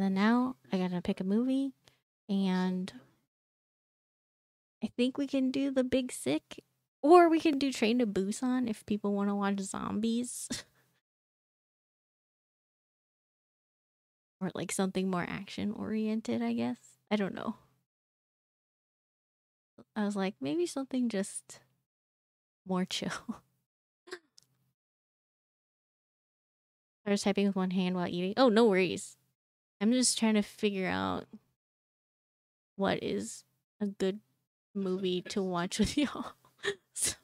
And then now I gotta pick a movie, and I think we can do The Big Sick, or we can do Train to Busan if people want to watch zombies. Or like something more action oriented, I guess. I don't know. I was like, maybe something just more chill. I was typing with one hand while eating. Oh, no worries. I'm just trying to figure out what is a good movie to watch with y'all. So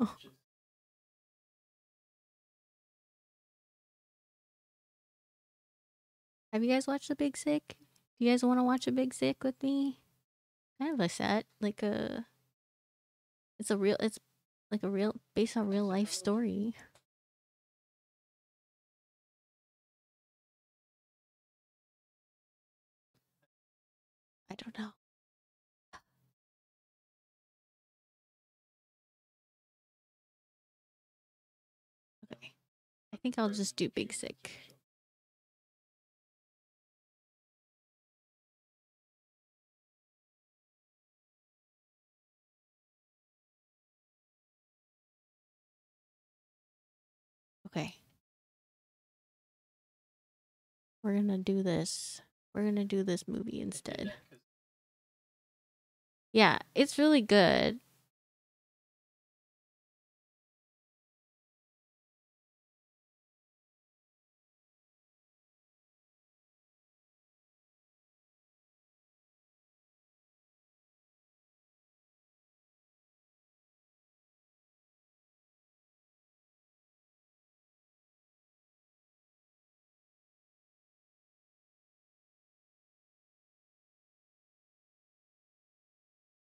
have you guys watched The Big Sick? Do you guys want to watch The Big Sick with me? Kind of a set, like a, it's like a real, based on real life story. I don't know. Okay. I think I'll just do Big Sick. Okay. We're gonna do this. We're gonna do this movie instead. Yeah, it's really good.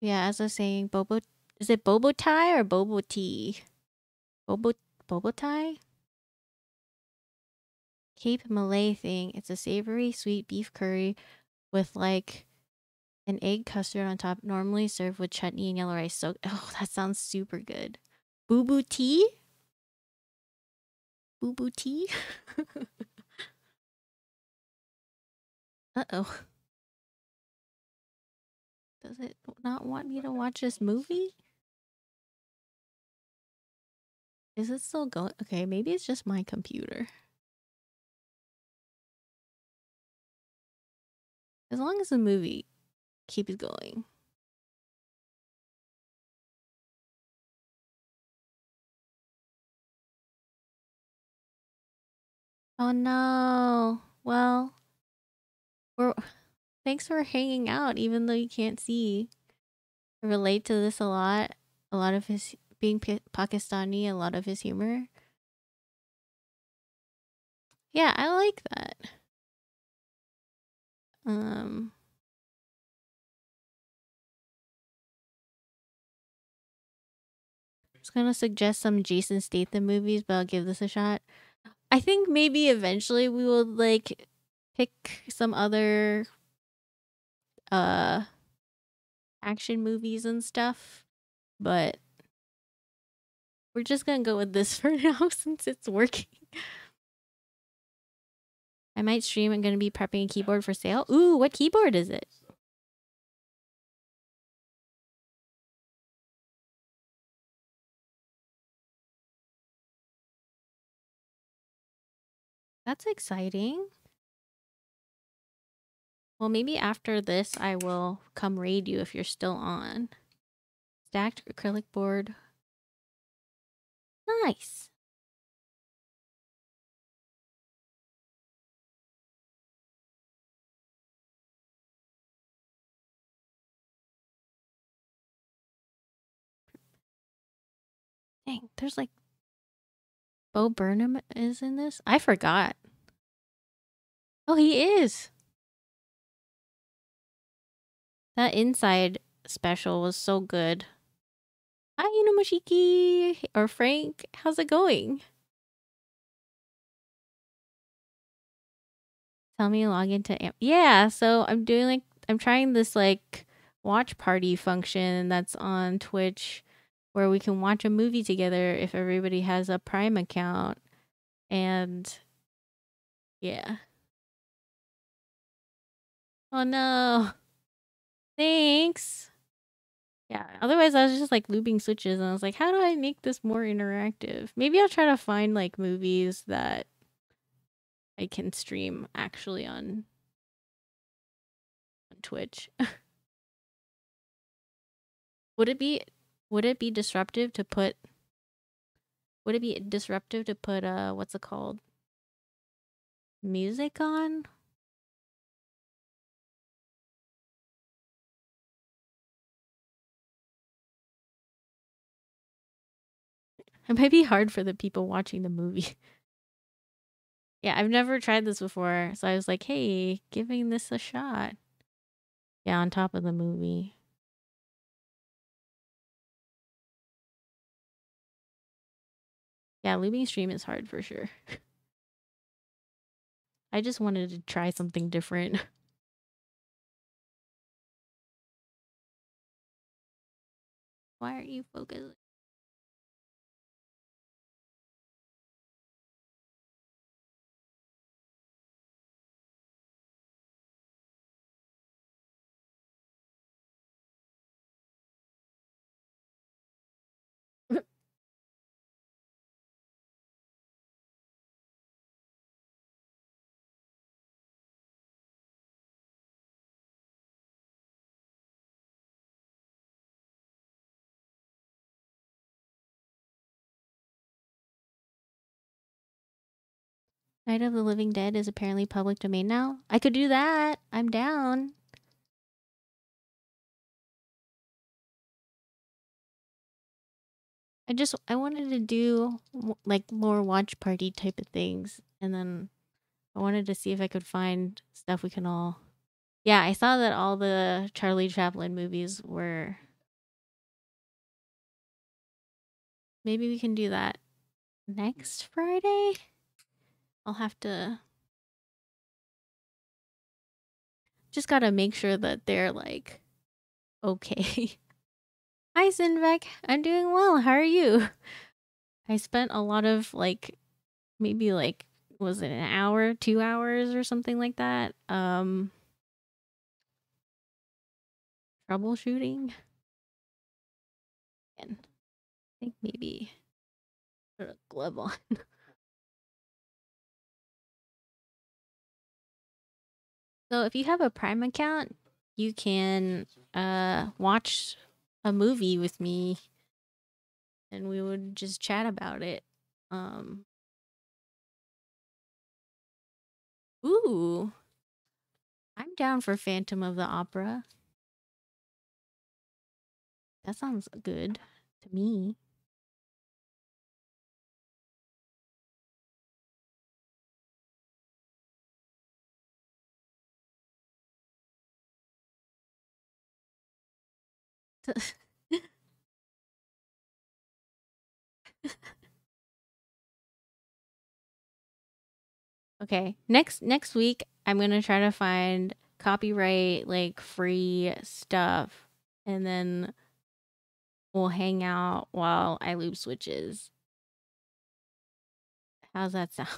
Yeah, as I was saying, Bobo, is it Bobo Tie or Bobo T? Bobo Tie? Cape Malay thing. It's a savory sweet beef curry with like an egg custard on top, normally served with chutney and yellow rice. So, oh, that sounds super good. Bobo T? Bobo T? Uh-oh. Does it not want me to watch this movie? Is it still going? Okay, maybe it's just my computer. As long as the movie keeps going. Oh no. Well, we're... Thanks for hanging out, even though you can't see. I relate to this a lot. A lot of his being Pakistani, a lot of his humor. Yeah, I like that. I was gonna suggest some Jason Statham movies, but I'll give this a shot. I think maybe eventually we will like pick some other action movies and stuff, but we're just gonna go with this for now since it's working. I might stream. I'm gonna be prepping a keyboard for sale. Ooh, what keyboard is it? That's exciting. Well, maybe after this, I will come raid you if you're still on. Stacked acrylic board. Nice. Dang, there's like... Bo Burnham is in this? I forgot. Oh, he is. That Inside special was so good. Hi, Inomoshiki! Or Frank, how's it going? Tell me to log into Am. Yeah, so I'm doing like, I'm trying this like watch party function that's on Twitch where we can watch a movie together if everybody has a Prime account. And yeah. Oh no. Thanks. Yeah, otherwise I was just like looping switches and I was like, how do I make this more interactive? Maybe I'll try to find like movies that I can stream actually on Twitch. Would it be disruptive to put what's it called? Music on? It might be hard for the people watching the movie. Yeah, I've never tried this before, so I was like, hey, giving this a shot. Yeah, on top of the movie. Yeah, looping stream is hard for sure. I just wanted to try something different. Why aren't you focused? Night of the Living Dead is apparently public domain now. I could do that. I'm down. I wanted to do like lore watch party type of things. And then I wanted to see if I could find stuff we can all. Yeah, I saw that all the Charlie Chaplin movies were. Maybe we can do that next Friday? I'll have to just gotta make sure that they're like okay. Hi Sinvec, I'm doing well. How are you? I spent a lot of like maybe like was it an hour, 2 hours or something like that? Troubleshooting. And I think maybe put a glove on. So if you have a Prime account, you can watch a movie with me and we would just chat about it. Ooh, I'm down for Phantom of the Opera. That sounds good to me. Okay, next week I'm gonna try to find copyright like free stuff and then we'll hang out while I loop switches. How's that sound?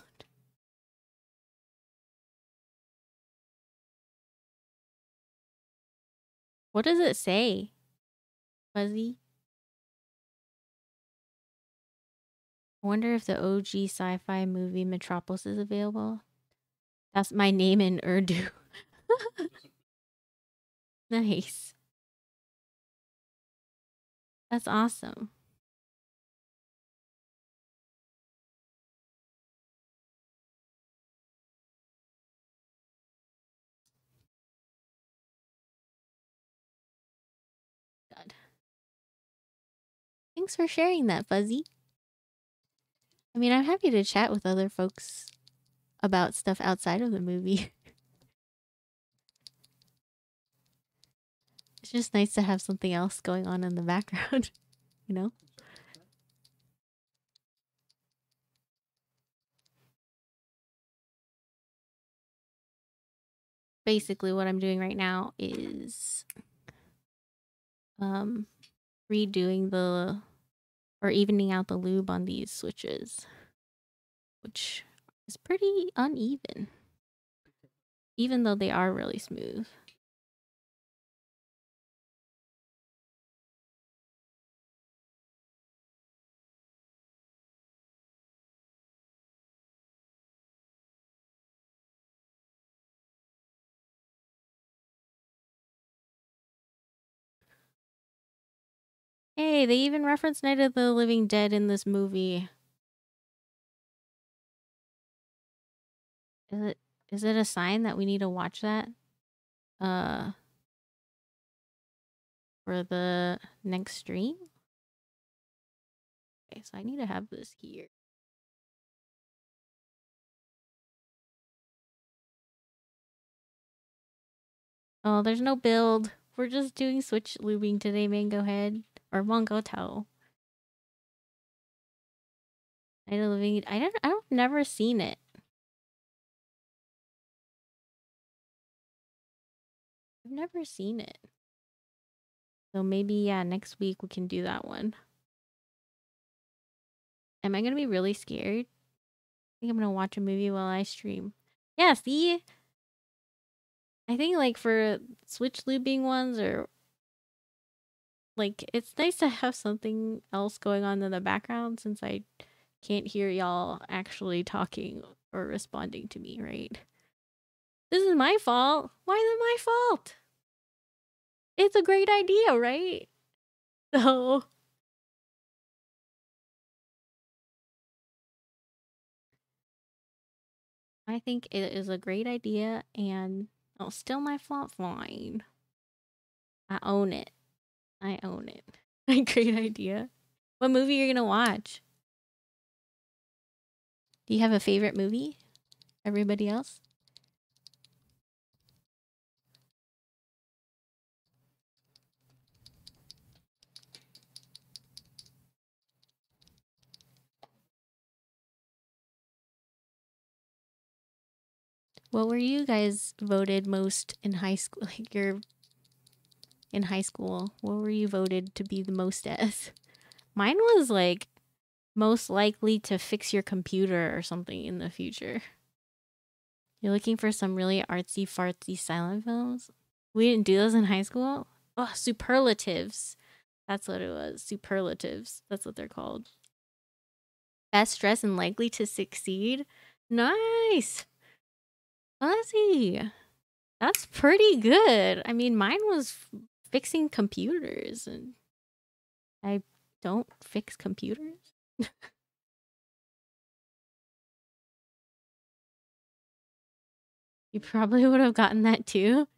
What does it say? Fuzzy. I wonder if the OG sci-fi movie Metropolis is available. That's my name in Urdu. Nice. That's awesome. Thanks for sharing that, Fuzzy. I mean, I'm happy to chat with other folks about stuff outside of the movie. It's just nice to have something else going on in the background, you know? Basically, what I'm doing right now is redoing the or evening out the lube on these switches, which is pretty uneven, even though they are really smooth. Hey, they even referenced Night of the Living Dead in this movie. Is it a sign that we need to watch that? For the next stream? Okay, so I need to have this here. Oh, there's no build. We're just doing switch lubing today, Mango Head. Or Mango Tao. I've never seen it. I've never seen it. So maybe, yeah, next week we can do that one. Am I gonna be really scared? I think I'm gonna watch a movie while I stream. Yeah, see? I think, like, for switch lubing ones or... like, it's nice to have something else going on in the background since I can't hear y'all actually talking or responding to me, right? This is my fault. Why is it my fault? It's a great idea, right? So... I think it is a great idea and... oh, still my fault? Fine. I own it. I own it. Great idea. What movie are you gonna watch? Do you have a favorite movie? Everybody else? What were you guys voted most in high school? Like, you're in high school, what were you voted to be the most as? Mine was like most likely to fix your computer or something in the future. You're looking for some really artsy fartsy silent films? We didn't do those in high school? Oh, superlatives. That's what it was. Superlatives. That's what they're called. Best dressed and likely to succeed. Nice. Fuzzy. That's pretty good. I mean, mine was fixing computers, and I don't fix computers. You probably would have gotten that too.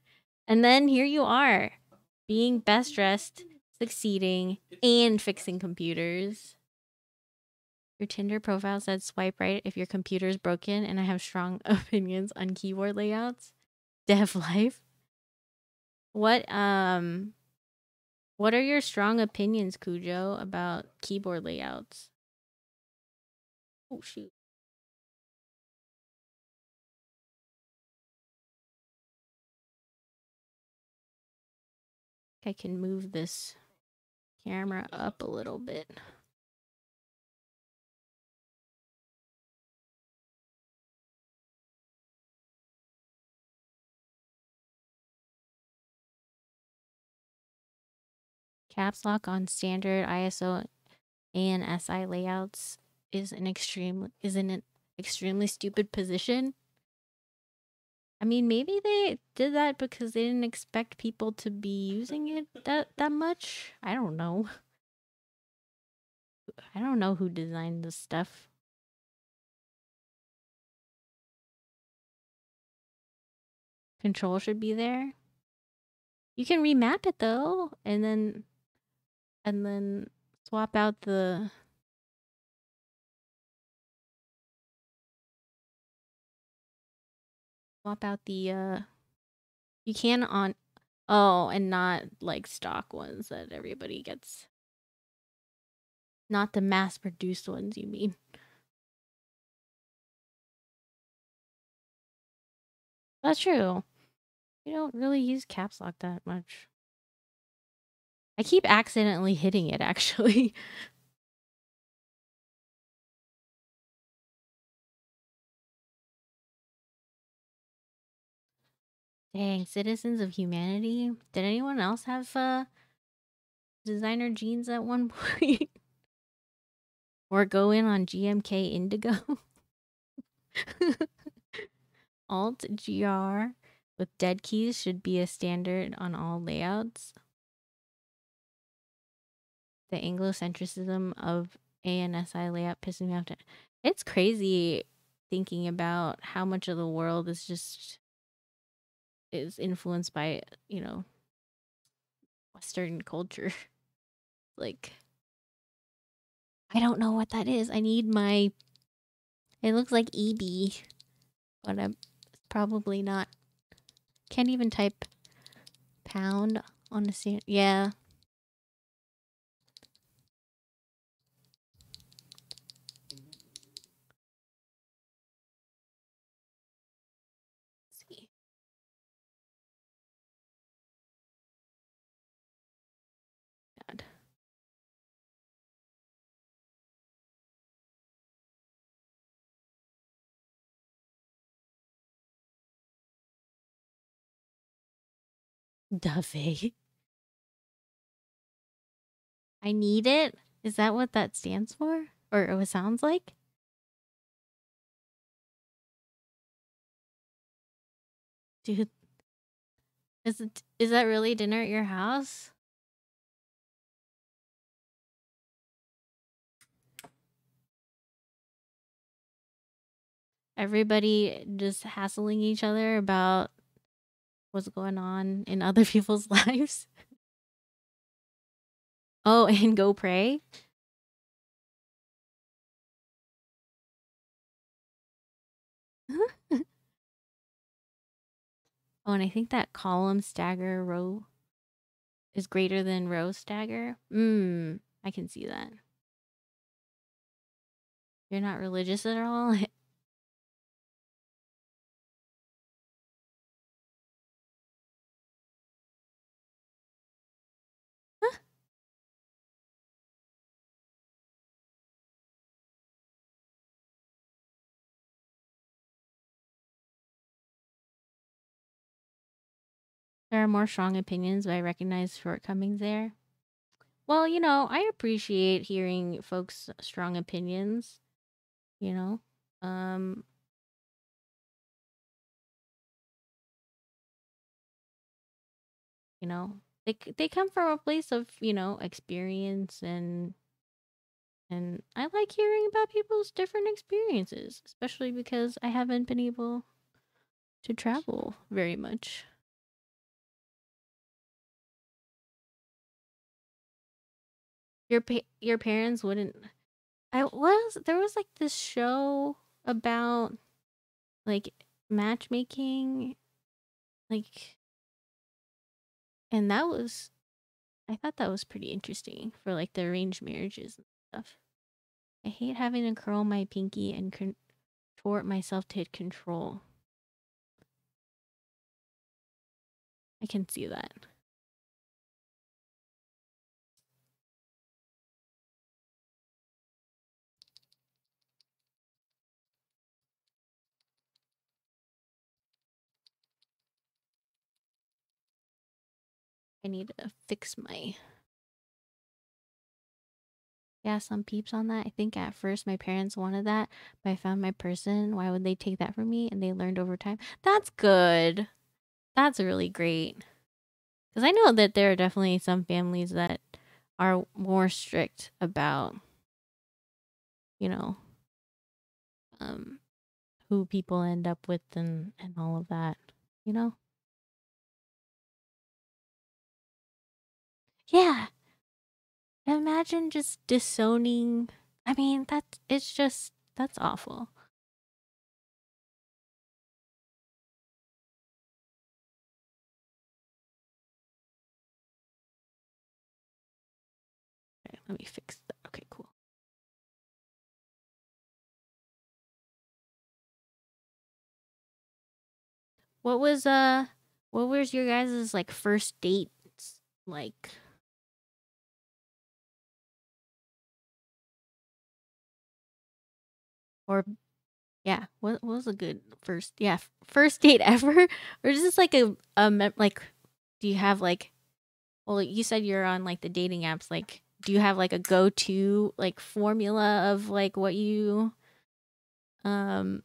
And then here you are, being best dressed, succeeding, and fixing computers. Your Tinder profile said swipe right if your computer's broken, and I have strong opinions on keyboard layouts. Dev life. What are your strong opinions, Cujo, about keyboard layouts? Oh shoot. I can move this camera up a little bit. Caps lock on standard ISO and SI layouts is an extremely stupid position. I mean, maybe they did that because they didn't expect people to be using it that much. I don't know. I don't know who designed this stuff. Control should be there. You can remap it though, and then swap out the... you can on... oh, and not like stock ones that everybody gets. Not the mass-produced ones, you mean. That's true. You don't really use caps lock that much. I keep accidentally hitting it, actually. Dang, Citizens of Humanity. Did anyone else have designer jeans at one point? Or go in on GMK Indigo? Alt-GR with dead keys should be a standard on all layouts. the Anglocentrism of ANSI layout pisses me off. It's crazy thinking about how much of the world is just influenced by, you know, Western culture. Like, I don't know what that is. I need my, it looks like EB, but I'm probably not. Can't even type pound on the scene. Yeah. Duffy. I need it? Is that what that stands for? Or it sounds like? Dude. Is that really dinner at your house? Everybody just hassling each other about what's going on in other people's lives. Oh, and go pray. Oh, and I think that column stagger row is greater than row stagger. I can see that. You're not religious at all. There are more strong opinions, but I recognize shortcomings there. Well, you know, I appreciate hearing folks' strong opinions, you know. You know, they come from a place of, you know, experience, and I like hearing about people's different experiences, especially because I haven't been able to travel very much. Your parents wouldn't. There was like this show about like matchmaking, like, and that was, I thought that was pretty interesting for like the arranged marriages and stuff. I hate having to curl my pinky and contort myself to hit control. I can see that. I need to fix my... Yeah, some peeps on that. I think at first my parents wanted that, but I found my person. Why would they take that from me? And they learned over time. That's good. That's really great. Because I know that there are definitely some families that are more strict about, you know, who people end up with and all of that, you know? Yeah, imagine just disowning. I mean, that's awful. Okay, let me fix that. Okay, cool. What was your guys' like first dates like? Or, yeah, what was a good first date ever? Or just like like, do you have like, well, you said you're on like the dating apps, like, do you have like a go-to like formula of like what you plan?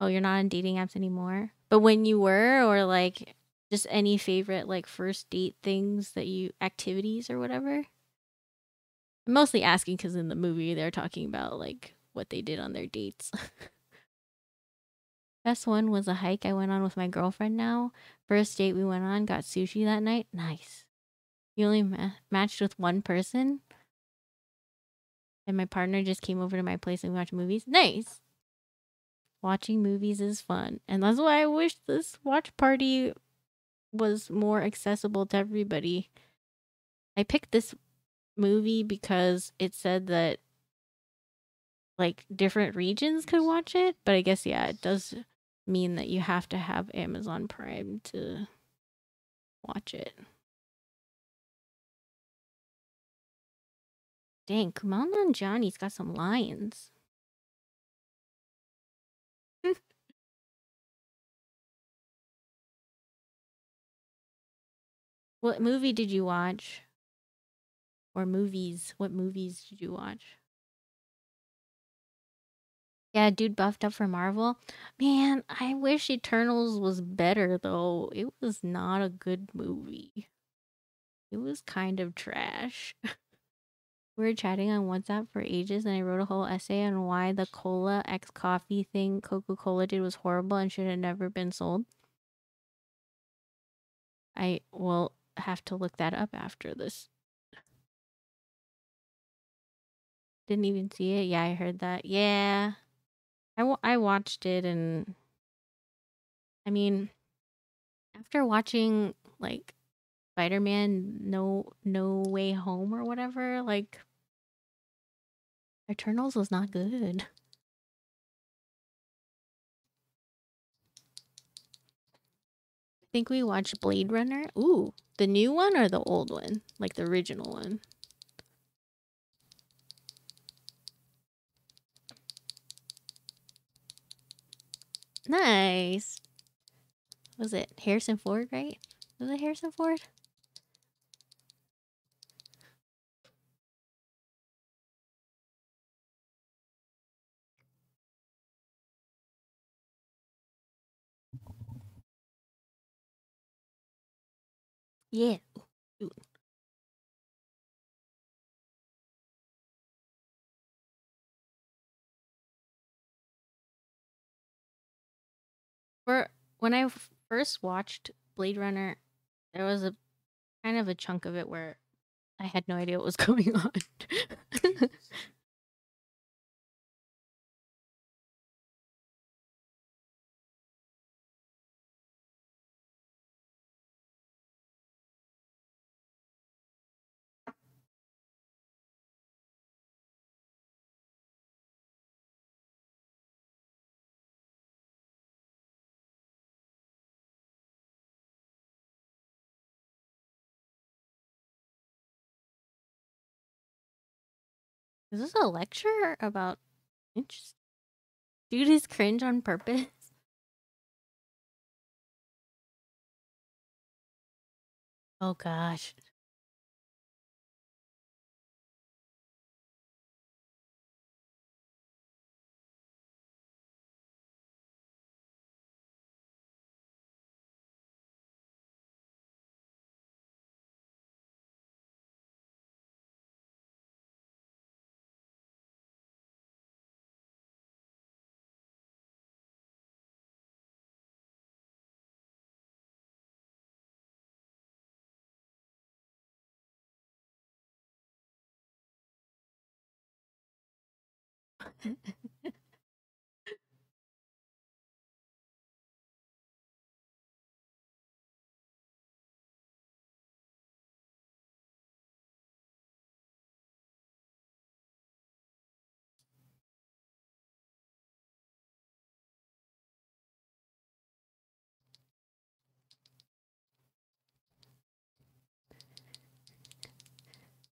Oh, you're not on dating apps anymore, but when you were, or like Just any favorite, like, first date things that you, activities or whatever? I'm mostly asking because in the movie they're talking about, like, what they did on their dates. Best one was a hike I went on with my girlfriend now. First date we went on, got sushi that night. Nice. You only matched with one person? And my partner just came over to my place and we watched movies. Nice! Watching movies is fun. And that's why I wish this watch party was more accessible to everybody. I picked this movie because it said that like different regions could watch it, but I guess yeah, it does mean that you have to have Amazon Prime to watch it. Dang, Kumail Nanjiani's got some lions. What movie did you watch? Or movies? What movies did you watch? Yeah, dude buffed up for Marvel. Man, I wish Eternals was better, though. It was not a good movie. It was kind of trash. We were chatting on WhatsApp for ages, and I wrote a whole essay on why the cola x coffee thing Coca-Cola did was horrible and should have never been sold. I will have to look that up after this. Didn't even see it. Yeah, I heard that. Yeah. I watched it, and I mean, after watching like Spider-Man No Way Home or whatever, like Eternals was not good. I think we watched Blade Runner. Ooh, the new one or the old one? Like the original one. Nice. Was it Harrison Ford, right? Was it Harrison Ford? Yeah. Ooh. When I first watched Blade Runner, there was a kind of a chunk of it where I had no idea what was going on. Is this a lecture about... Interesting. Dude is cringe on purpose. Oh gosh.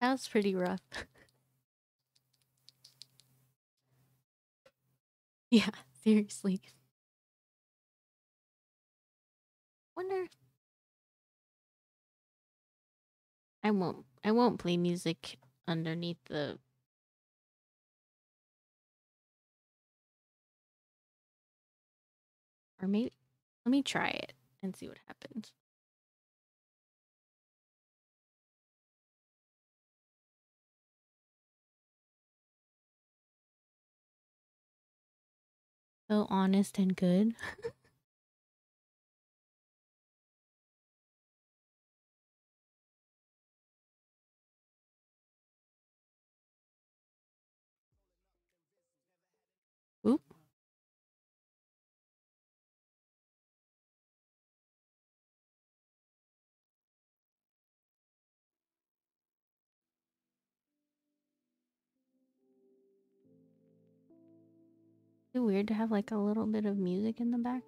That was pretty rough. Yeah, seriously. I won't play music underneath the or maybe let me try it and see what happens. So honest and good. Oop. Is it weird to have like a little bit of music in the back?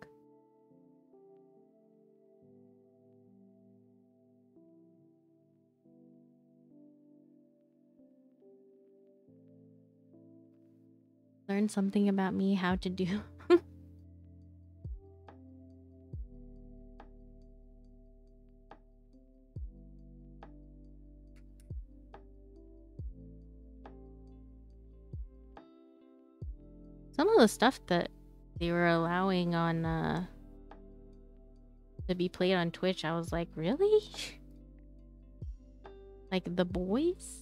Learn something about me, how to do. Some of the stuff that they were allowing on to be played on Twitch, I was like, really? Like The Boys?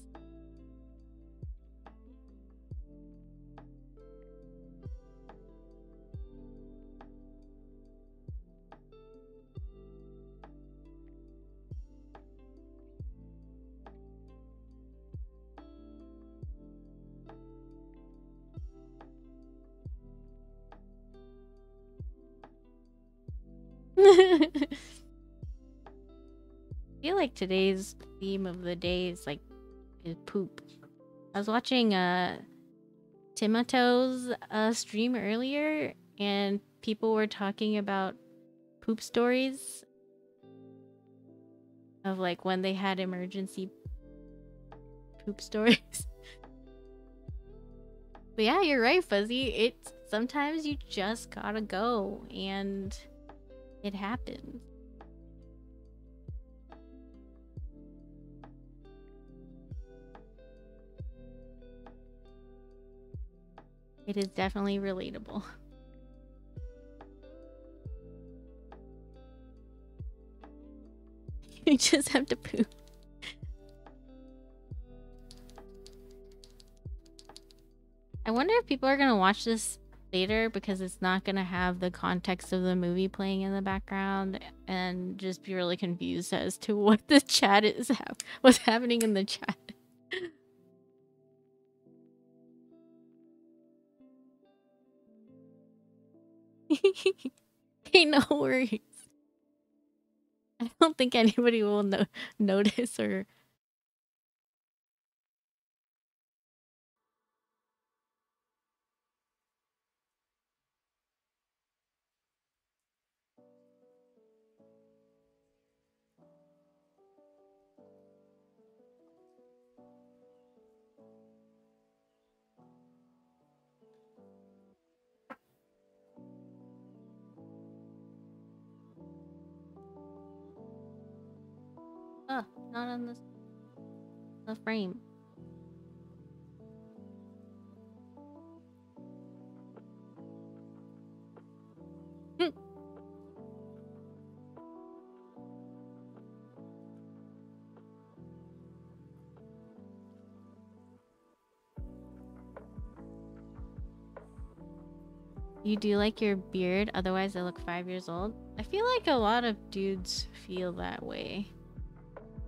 I feel like today's theme of the day is like poop. I was watching Timato's stream earlier and people were talking about poop stories of like when they had emergency poop stories. But yeah, you're right, Fuzzy. It's sometimes you just gotta go and it happens. It is definitely relatable. You just have to poop. I wonder if people are gonna watch this later because it's not gonna have the context of the movie playing in the background and just be really confused as to what the chat is, what's happening in the chat. Hey, no worries. I don't think anybody will notice or not on this the frame. You do like your beard, otherwise I look 5 years old. I feel like a lot of dudes feel that way.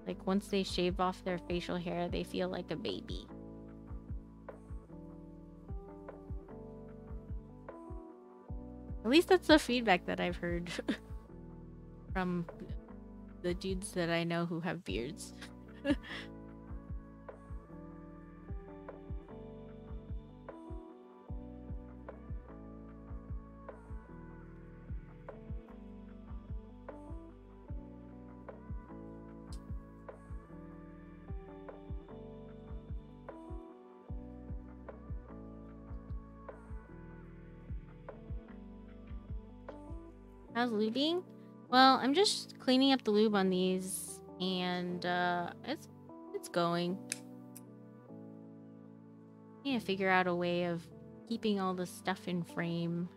Like, once they shave off their facial hair, they feel like a baby. At least that's the feedback that I've heard from the dudes that I know who have beards. How's lubing? Well, I'm just cleaning up the lube on these, and it's going. I need to figure out a way of keeping all the stuff in frame.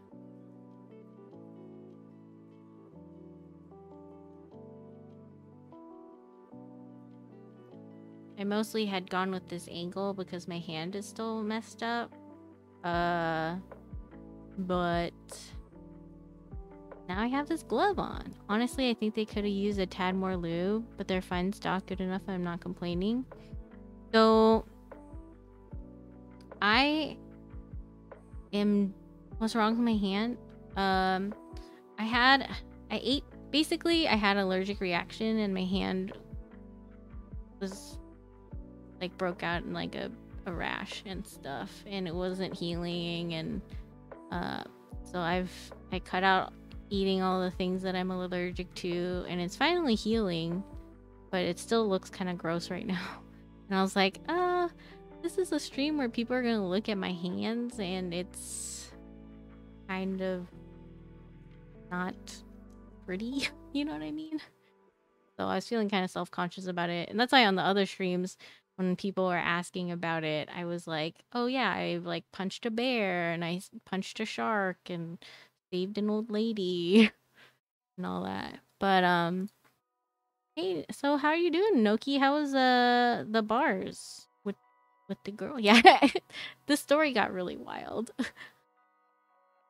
I mostly had gone with this angle because my hand is still messed up. But Now I have this glove on. Honestly, I think they could have used a tad more lube, but they're fine stock, good enough, I'm not complaining. So I am, what's wrong with my hand? I had an allergic reaction and my hand was like broke out in like a rash and stuff, and it wasn't healing, and so I cut out eating all the things that I'm allergic to, and it's finally healing, but it still looks kind of gross right now. And I was like, this is a stream where people are gonna look at my hands, and it's kind of not pretty, you know what I mean? So I was feeling kind of self-conscious about it, and that's why on the other streams when people were asking about it, I was like, oh yeah, I like punched a bear and I punched a shark and saved an old lady and all that. But hey, so how are you doing, Noki? How was the bars with the girl? Yeah. The story got really wild.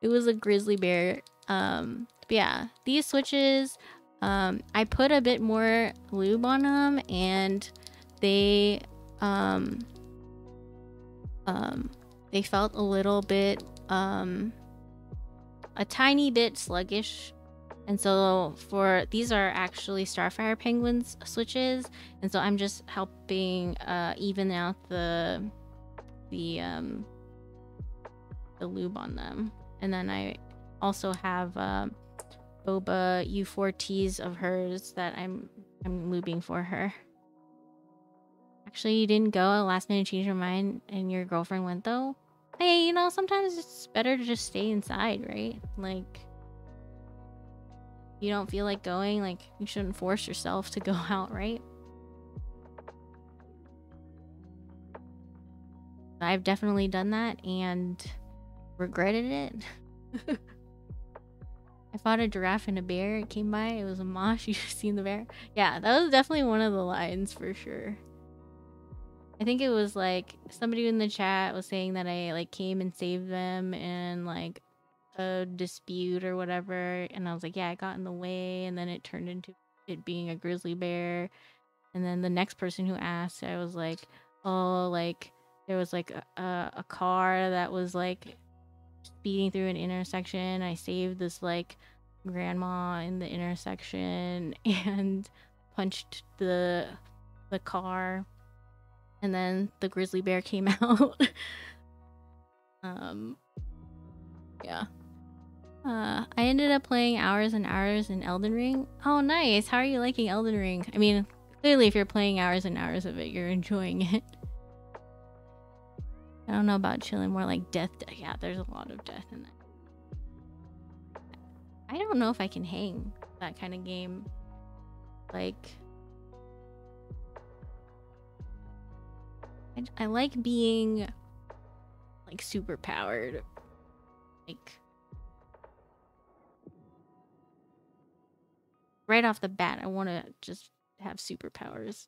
It was a grizzly bear. But yeah, these switches, I put a bit more lube on them, and they felt a little bit, a tiny bit sluggish. And so for these are actually Starfire Penguin's switches, and so I'm just helping even out the lube on them. And then I also have Boba U4Ts of hers that I'm lubing for her. Actually, you didn't go, last minute changed your mind and your girlfriend went though. Hey, you know, sometimes it's better to just stay inside, right? Like, you don't feel like going, like you shouldn't force yourself to go out, right? I've definitely done that and regretted it. I fought a giraffe and a bear. It came by. It was a mosh. You should have seen the bear. Yeah, that was definitely one of the lines for sure. I think it was like somebody in the chat was saying that I like came and saved them in like a dispute or whatever, and I was like, yeah, I got in the way, and then it turned into it being a grizzly bear. And then the next person who asked, I was like, oh, like there was like a car that was like speeding through an intersection. I saved this like grandma in the intersection and punched the car. And then the grizzly bear came out. Yeah. I ended up playing hours and hours in Elden Ring. Oh, nice. How are you liking Elden Ring? I mean, clearly if you're playing hours and hours of it, you're enjoying it. I don't know about chilling, more like death. Yeah, there's a lot of death in that. I don't know if I can hang that kind of game. Like... I like being like super powered, like right off the bat. I want to just have superpowers. It's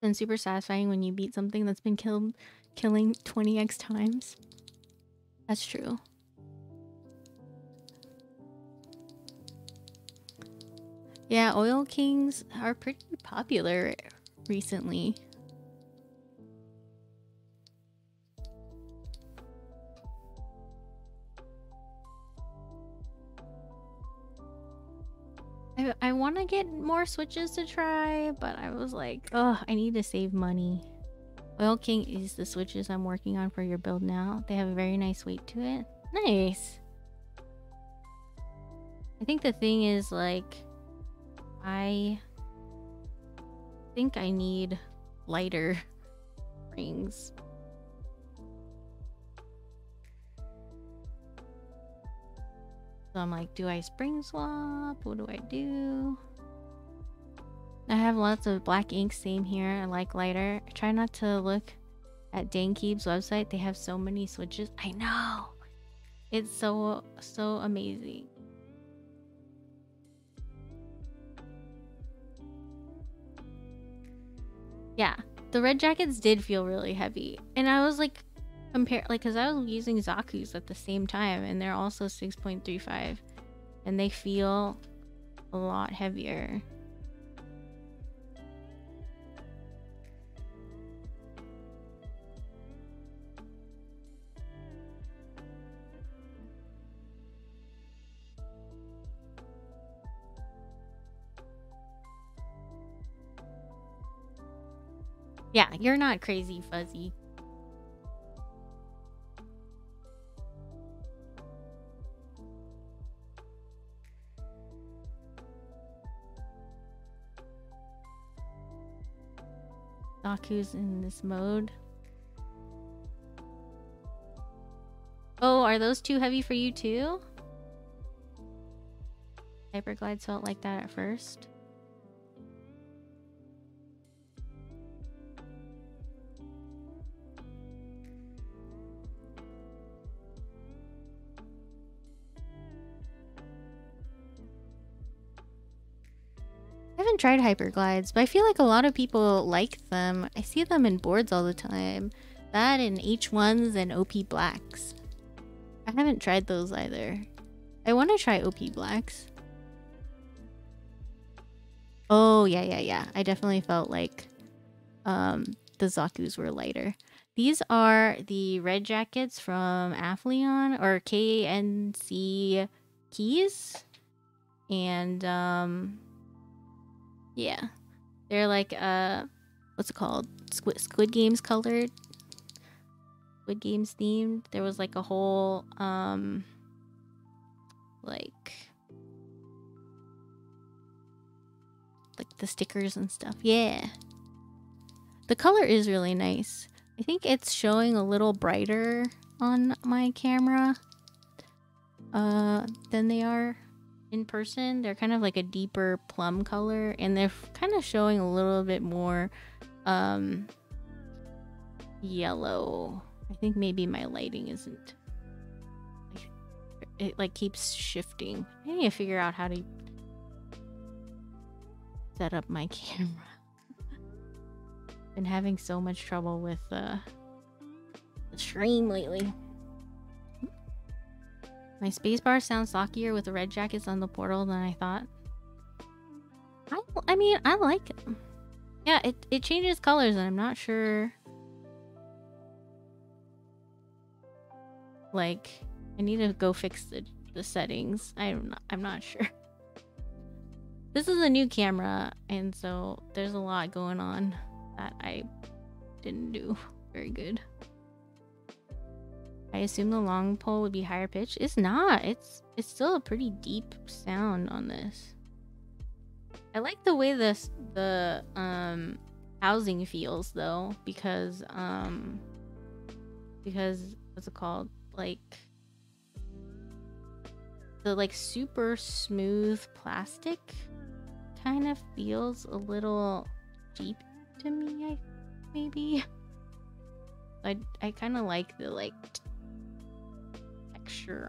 been super satisfying when you beat something that's been killing 20x times. That's true. Yeah, Oil Kings are pretty popular recently. I want to get more switches to try, but I was like, oh, I need to save money. Oil King is the switches I'm working on for your build now. They have a very nice weight to it. Nice. I think the thing is like... I think I need lighter rings. So I'm like, do I spring swap? What do? I have lots of black ink, same here. I like lighter. I try not to look at Dankeeb's website. They have so many switches. I know. It's so amazing. Yeah, the red jackets did feel really heavy, and I was like, compare, like, because I was using Zakus at the same time, and they're also 6.35, and they feel a lot heavier. Yeah, you're not crazy, Fuzzy. Zaku's in this mode. Oh, are those too heavy for you too? Hyperglides felt like that at first. I haven't tried Hyperglides, but I feel like a lot of people like them. I see them in boards all the time. That and H1s and OP Blacks. I haven't tried those either. I want to try OP Blacks. Oh, yeah, yeah, yeah. I definitely felt like the Zakus were lighter. These are the Red Jackets from Aphelion, or KNC Keys. And, yeah, they're like what's it called? Squid Games colored, Squid Games themed. There was like a whole like the stickers and stuff. Yeah, the color is really nice. I think it's showing a little brighter on my camera than they are in person. They're kind of like a deeper plum color, and they're kind of showing a little bit more yellow. I think maybe my lighting isn't, it like keeps shifting. I need to figure out how to set up my camera. Been having so much trouble with the stream lately. My spacebar sounds sockier with the Red Jackets on the portal than I thought. I mean, I like them. Yeah, it changes colors, and I'm not sure. Like, I need to go fix the settings. I'm not sure. This is a new camera, and so there's a lot going on that I didn't do very good. I assume the long pole would be higher pitch. It's not. It's still a pretty deep sound on this. I like the way the housing feels though, because what's it called? Like the like super smooth plastic kind of feels a little cheap to me, maybe. I kind of like the like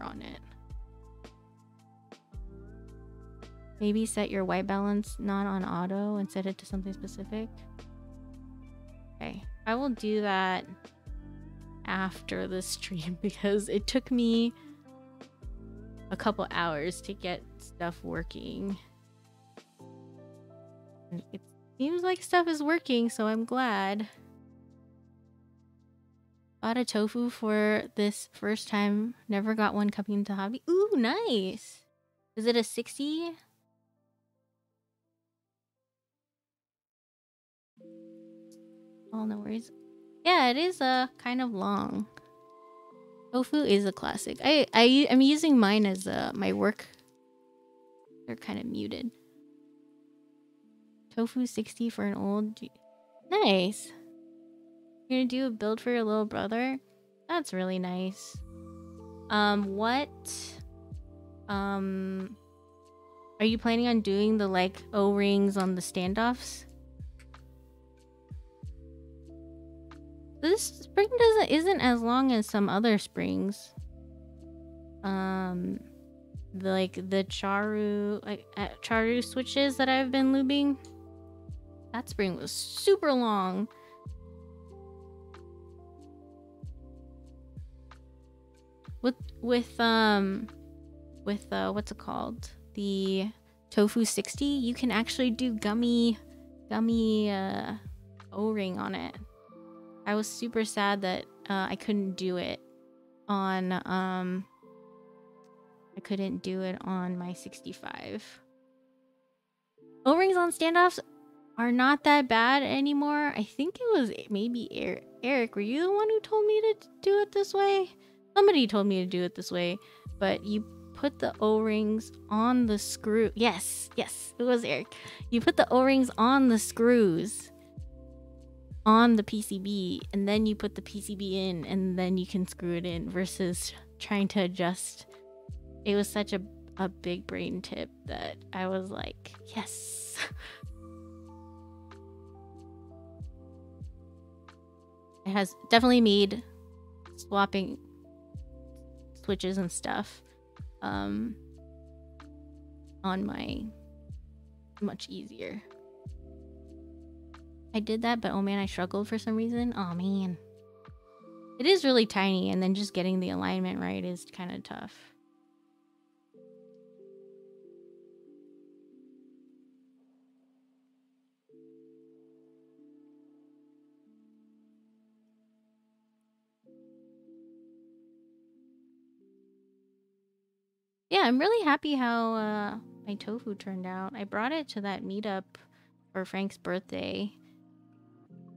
on it. Maybe set your white balance not on auto and set it to something specific. Okay, I will do that after the stream because it took me a couple hours to get stuff working. It seems like stuff is working, so I'm glad. Bought a tofu for this first time. Never got one coming into hobby. Ooh, nice. Is it a 60? Oh, no worries. Yeah, it is a kind of long. Tofu is a classic. I'm using mine as my work. They're kind of muted. Tofu 60 for an old. Nice. You're gonna do a build for your little brother? That's really nice. Are you planning on doing the like O-rings on the standoffs? This spring isn't as long as some other springs. Like the Charu Charu switches that I've been lubing. That spring was super long. with what's it called, the Tofu 60, you can actually do gummy O-ring on it. I was super sad that I couldn't do it on my 65. O-rings on standoffs are not that bad anymore. I think it was maybe Eric, were you the one who told me to do it this way? Somebody told me to do it this way, but you put the O-rings on the screw. Yes, it was Eric. You put the O-rings on the screws on the PCB, and then you put the PCB in, and then you can screw it in, versus trying to adjust. It was such a big brain tip that I was like, yes. It has definitely made swapping switches and stuff on my much easier. I did that, but oh man, I struggled for some reason. Oh man, it is really tiny, and then just getting the alignment right is kind of tough. Yeah, I'm really happy how my tofu turned out. I brought it to that meetup for Frank's birthday.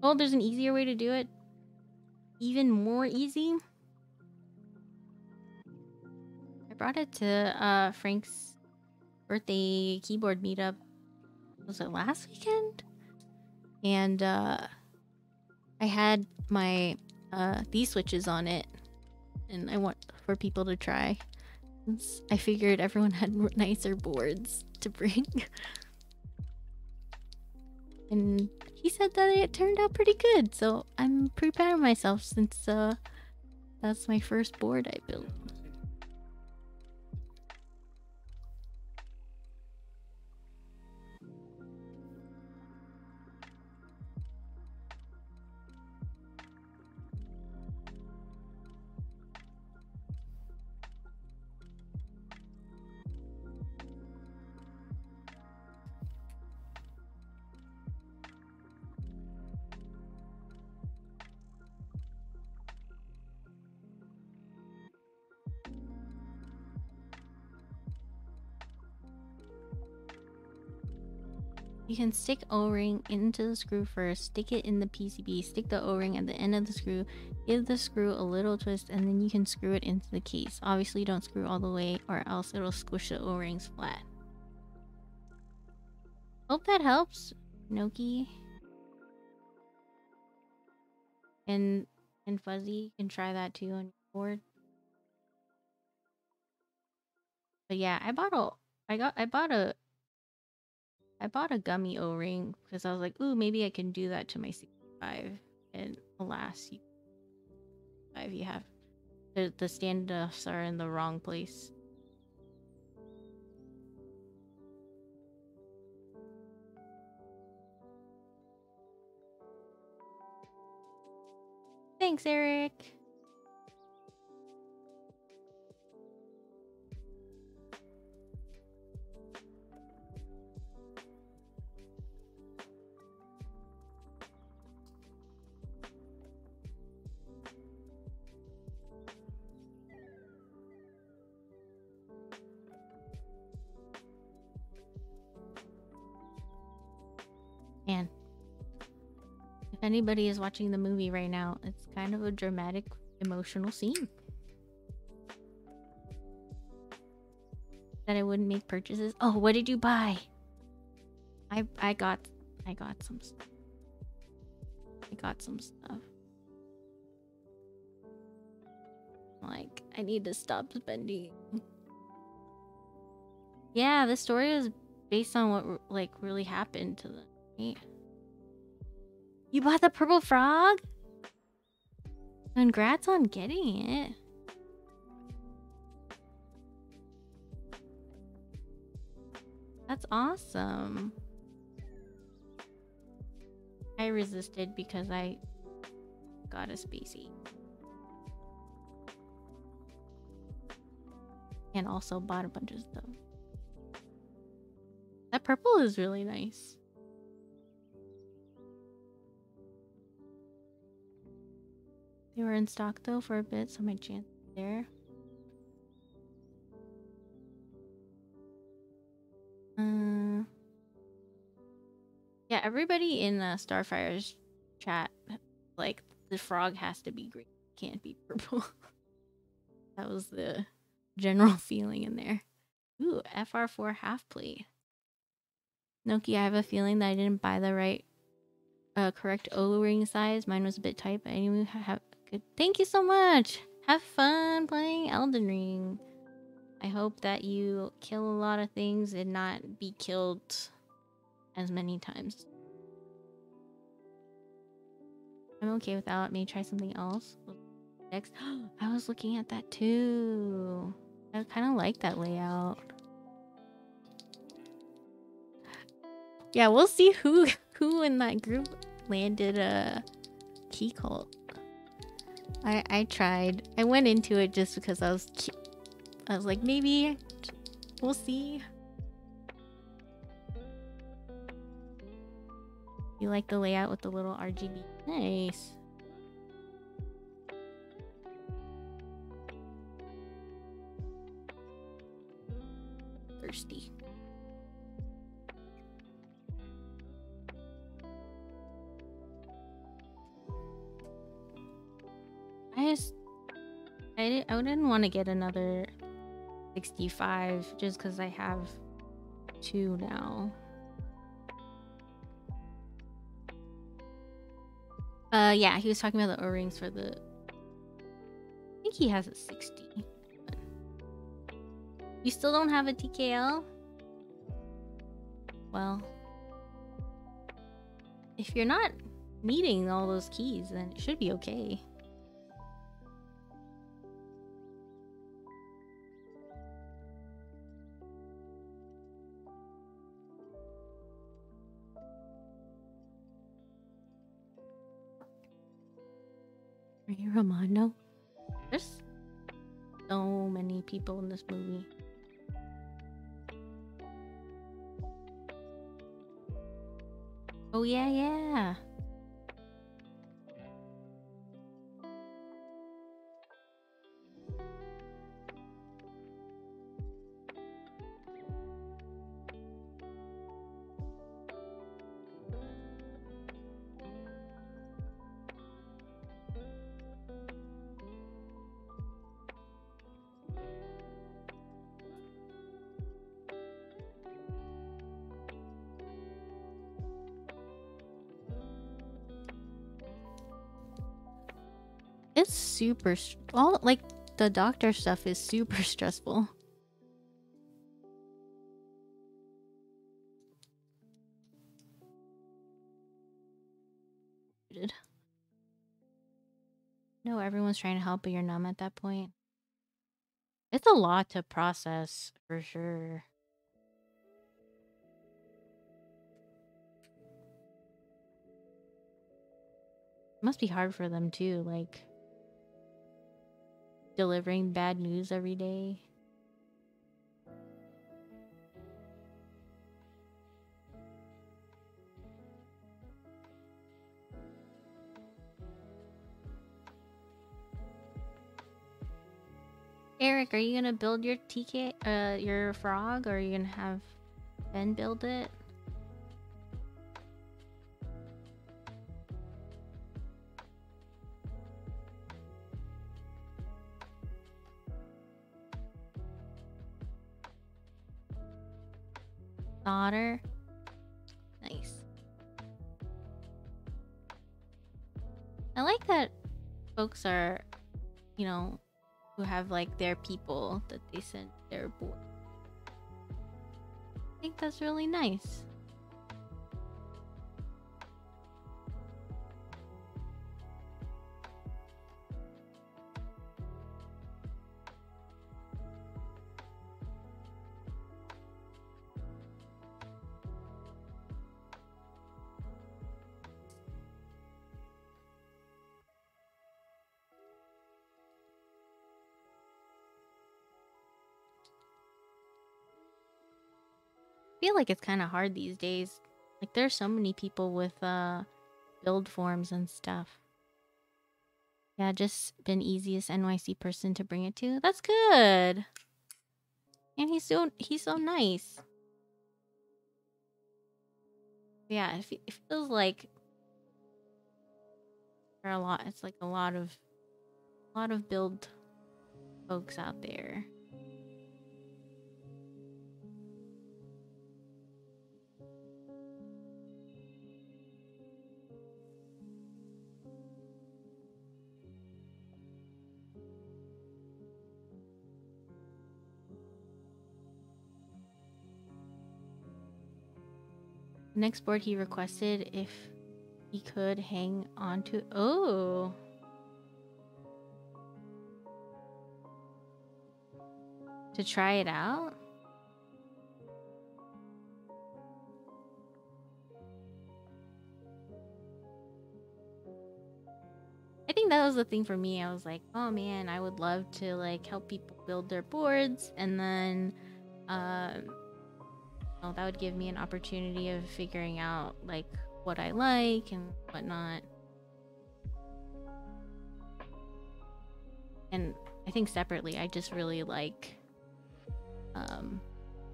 Oh, there's an easier way to do it. Even more easy. I brought it to Frank's birthday keyboard meetup. Was it last weekend? And I had my these switches on it, and I want for people to try. I figured everyone had nicer boards to bring. And he said that it turned out pretty good, so I'm pretty proud of myself, since that's my first board I built. You can stick O-ring into the screw first, stick it in the PCB, stick the O-ring at the end of the screw, give the screw a little twist, and then you can screw it into the case. Obviously, don't screw all the way, or else it'll squish the O-rings flat. Hope that helps, Noki. And Fuzzy can try that too on your board. But yeah, I bought a gummy O-ring because I was like, ooh, maybe I can do that to my 65. And alas, you have the standoffs are in the wrong place. Thanks, Eric. Anybody is watching the movie right now, it's kind of a dramatic, emotional scene. That I wouldn't make purchases. Oh, what did you buy? I got some stuff. I got some stuff. Like, I need to stop spending. Yeah, the story is based on what like really happened to them, right? You bought the purple frog? Congrats on getting it. That's awesome. I resisted because I got a spacey. and also bought a bunch of stuff. That purple is really nice. They were in stock though for a bit, so my chance is there. Yeah, everybody in Starfire's chat, like, the frog has to be green, can't be purple. That was the general feeling in there. Ooh, FR4 half plate. Noki, I have a feeling that I didn't buy the right, correct O-ring size. Mine was a bit tight, but anyway, have good. Thank you so much. Have fun playing Elden Ring. I hope that you kill a lot of things and not be killed as many times. I'm okay without. Maybe try something else. Next, I was looking at that too. I kind of like that layout. Yeah, we'll see who in that group landed a key cult. I tried. I went into it just because I was like, maybe we'll see. You like the layout with the little RGB? Nice. Thirsty. I didn't want to get another 65 just because I have 2 now. Yeah, he was talking about the O-rings for the... I think he has a 60. You still don't have a TKL? Well... if you're not needing all those keys, then it should be okay. Are you Romano? There's so many people in this movie. Oh yeah, yeah. Super all like the doctor stuff is super stressful. No, everyone's trying to help, but you're numb at that point. It's a lot to process for sure. It must be hard for them too, like delivering bad news every day. Eric, are you gonna build your your frog, or are you gonna have Ben build it? Daughter. Nice. I like that folks are, you know, who have like their people that they send their board. I think that's really nice. feel like it's kind of hard these days. Like, there's so many people with build forms and stuff. Yeah, just been easiest NYC person to bring it to. That's good. And he's so nice. Yeah, it feels like there are a lot. It's like a lot of build folks out there. Next board he requested if he could hang on to. Oh, to try it out. I think that was the thing for me. I was like, oh man, I would love to like help people build their boards, and then that would give me an opportunity of figuring out like what I like and whatnot. And I think separately, I just really like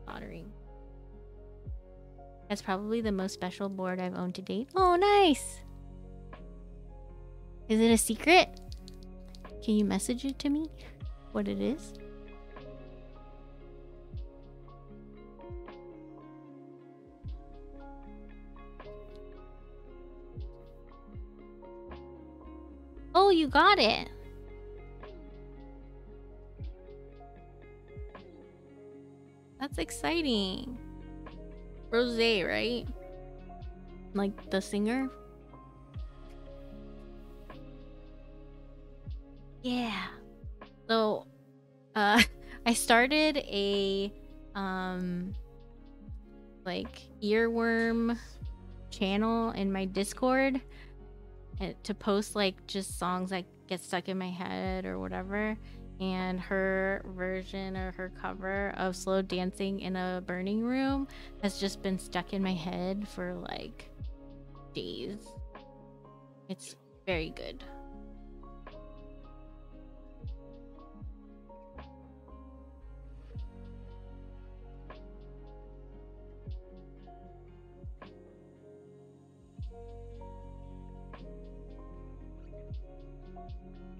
soldering. That's probably the most special board I've owned to date. Oh, nice! Is it a secret? Can you message it to me? What it is? Oh, you got it. That's exciting. Rosé, right? Like the singer? Yeah. So, I started a, like earworm channel in my Discord to post like just songs that get stuck in my head or whatever, and her version or her cover of Slow Dancing in a Burning Room has just been stuck in my head for like days. It's very good.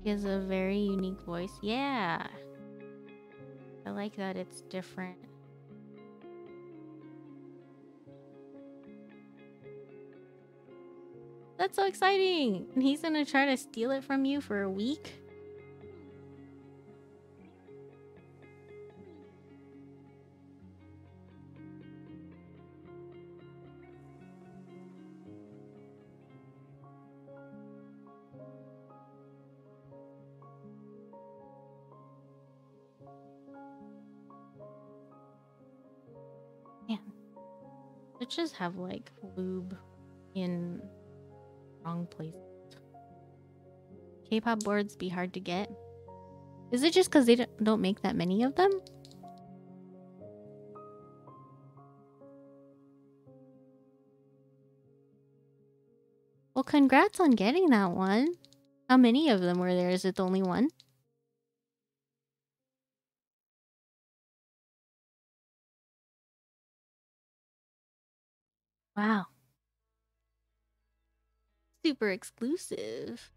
He has a very unique voice. Yeah. I like that it's different. That's so exciting. And he's gonna try to steal it from you for a week? Just have like lube in wrong places. K-pop boards be hard to get. Is it just because they don't make that many of them? Well, congrats on getting that one. How many of them were there? Is it the only one? Wow. Super exclusive.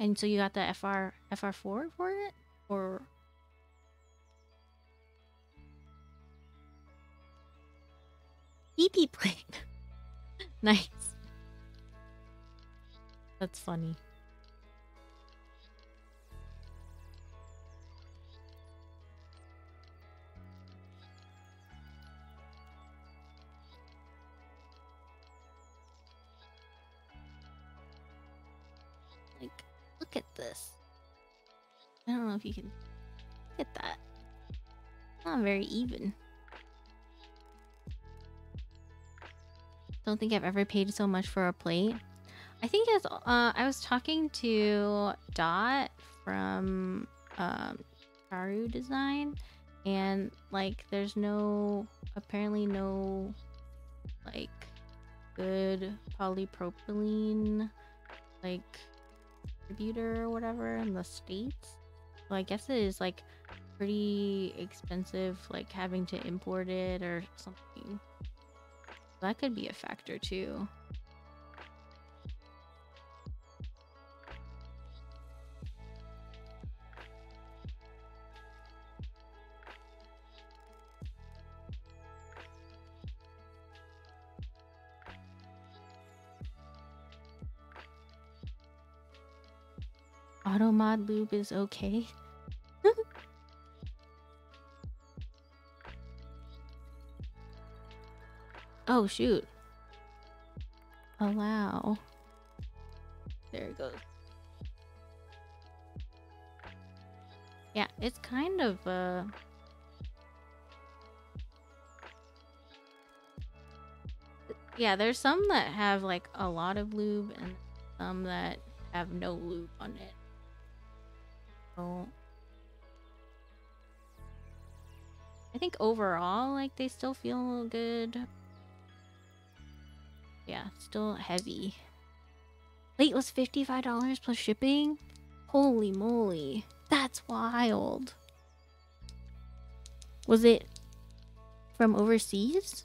And so you got the FR4 for it? Or BP plate. Nice. That's funny. Look at this. I don't know if you can get that. Not very even. Don't think I've ever paid so much for a plate. I think as I was talking to Dot from Charu design, and like there's no, apparently no like good polypropylene like distributor or whatever in the States, so I guess it is like pretty expensive, like having to import it or something. That could be a factor too. Automod lube is okay. Oh shoot. Allow. There it goes. Yeah, it's kind of yeah, there's some that have like a lot of lube and some that have no lube on it. I think overall, like, they still feel good. Yeah, still heavy. Plate was $55 plus shipping? Holy moly. That's wild. Was it from overseas?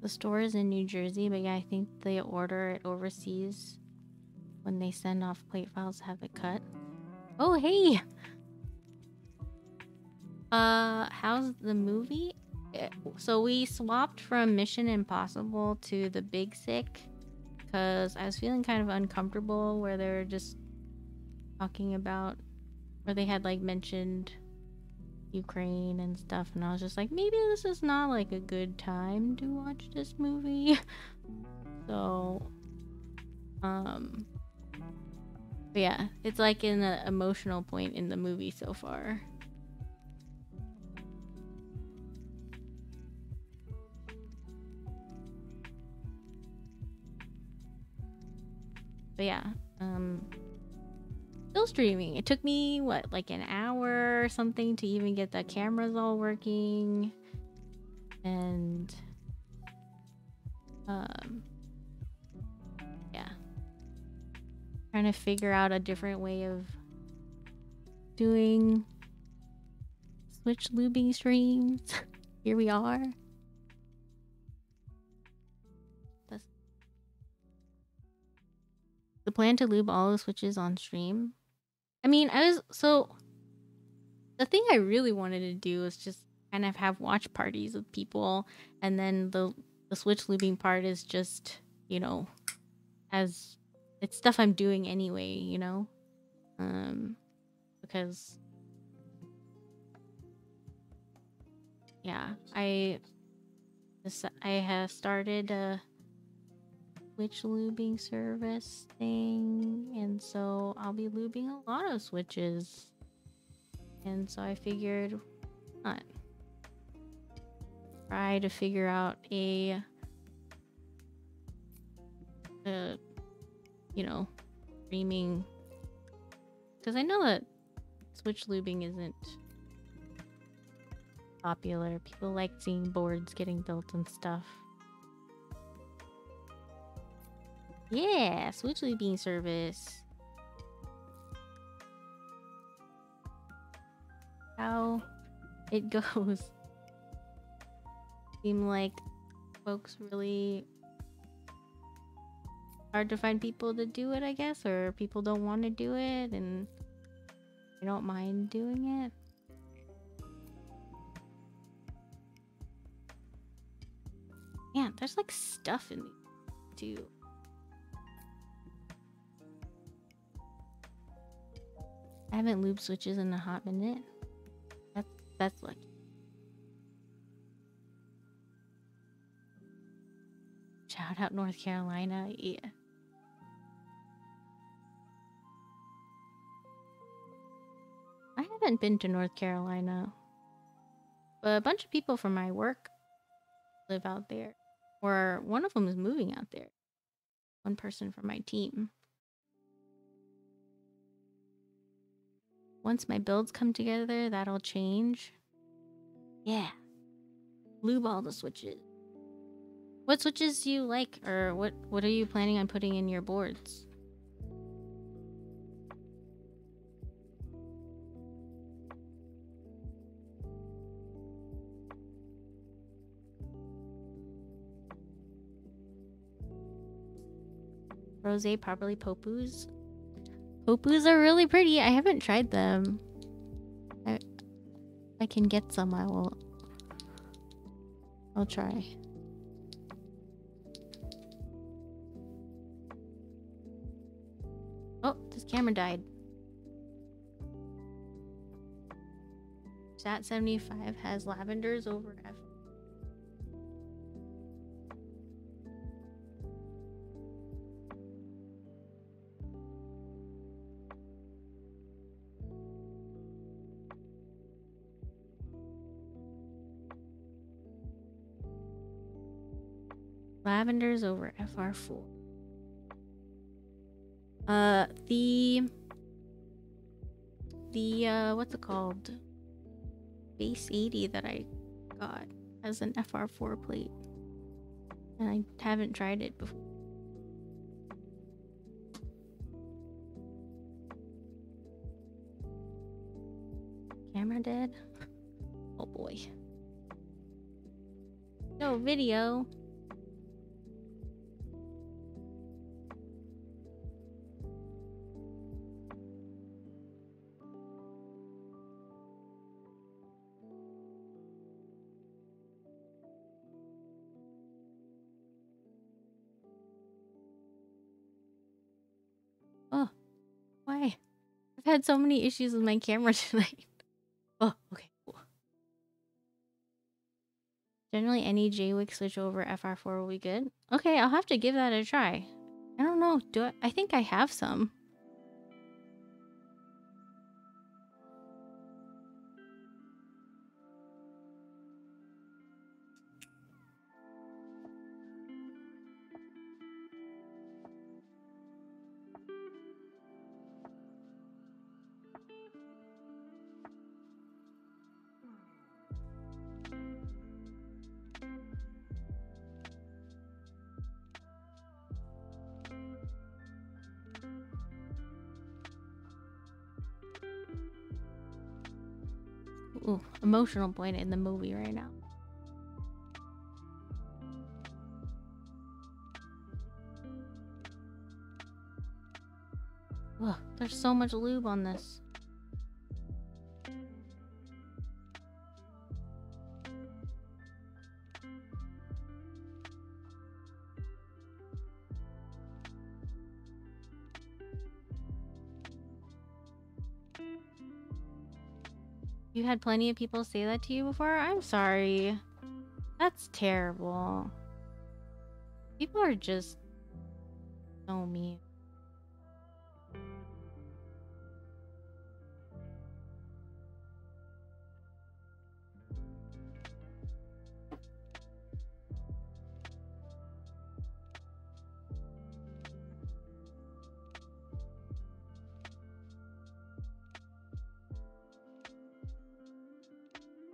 The store is in New Jersey, but yeah, I think they order it overseas when they send off plate files to have it cut. Oh, hey! How's the movie? So we swapped from Mission Impossible to The Big Sick because I was feeling kind of uncomfortable where they were just talking about, where they had like mentioned Ukraine and stuff, and I was just like, maybe this is not like a good time to watch this movie. So but yeah, it's like an emotional point in the movie so far. But yeah, still streaming. It took me what, like an hour or something to even get the cameras all working, and yeah, trying to figure out a different way of doing Switch lubing streams. Here we are. That's the plan, to lube all the Switches on stream. I mean, the thing I really wanted to do is just kind of have watch parties with people, and then the Switch lubing part is just, you know, as it's stuff I'm doing anyway, you know, because yeah, I have started a Switch lubing service thing, and so I'll be lubing a lot of Switches, and so I figured why not try to figure out a you know, streaming, because I know that Switch lubing isn't popular. People like seeing boards getting built and stuff. Yeah, Switch lubing service. How it goes. Seem like folks really hard to find people to do it, I guess, or people don't want to do it and they don't mind doing it. Man, there's like stuff in these too. I haven't lubed switches in a hot minute. That's lucky. Shout out North Carolina, yeah. I haven't been to North Carolina, but a bunch of people from my work live out there, or one of them is moving out there. One person from my team. Once my builds come together, that'll change. Yeah. Lube all the switches. What switches do you like, or what are you planning on putting in your boards? Rosé properly popus. Popus are really pretty. I haven't tried them. I can get some. I'll try. Oh, this camera died. Sat 75 has Lavenders over F. Lavenders over FR4. What's it called? Base 80 that I got as an FR4 plate. And I haven't tried it before. Camera dead? Oh boy. No video. Had so many issues with my camera tonight. Oh, okay, cool. Generally, any JWIC switch over FR4 will be good. Okay, I'll have to give that a try. I don't know. I think I have some. Ooh, emotional point in the movie right now. Ugh, there's so much lube on this. You had plenty of people say that to you before? I'm sorry. That's terrible. People are just so mean.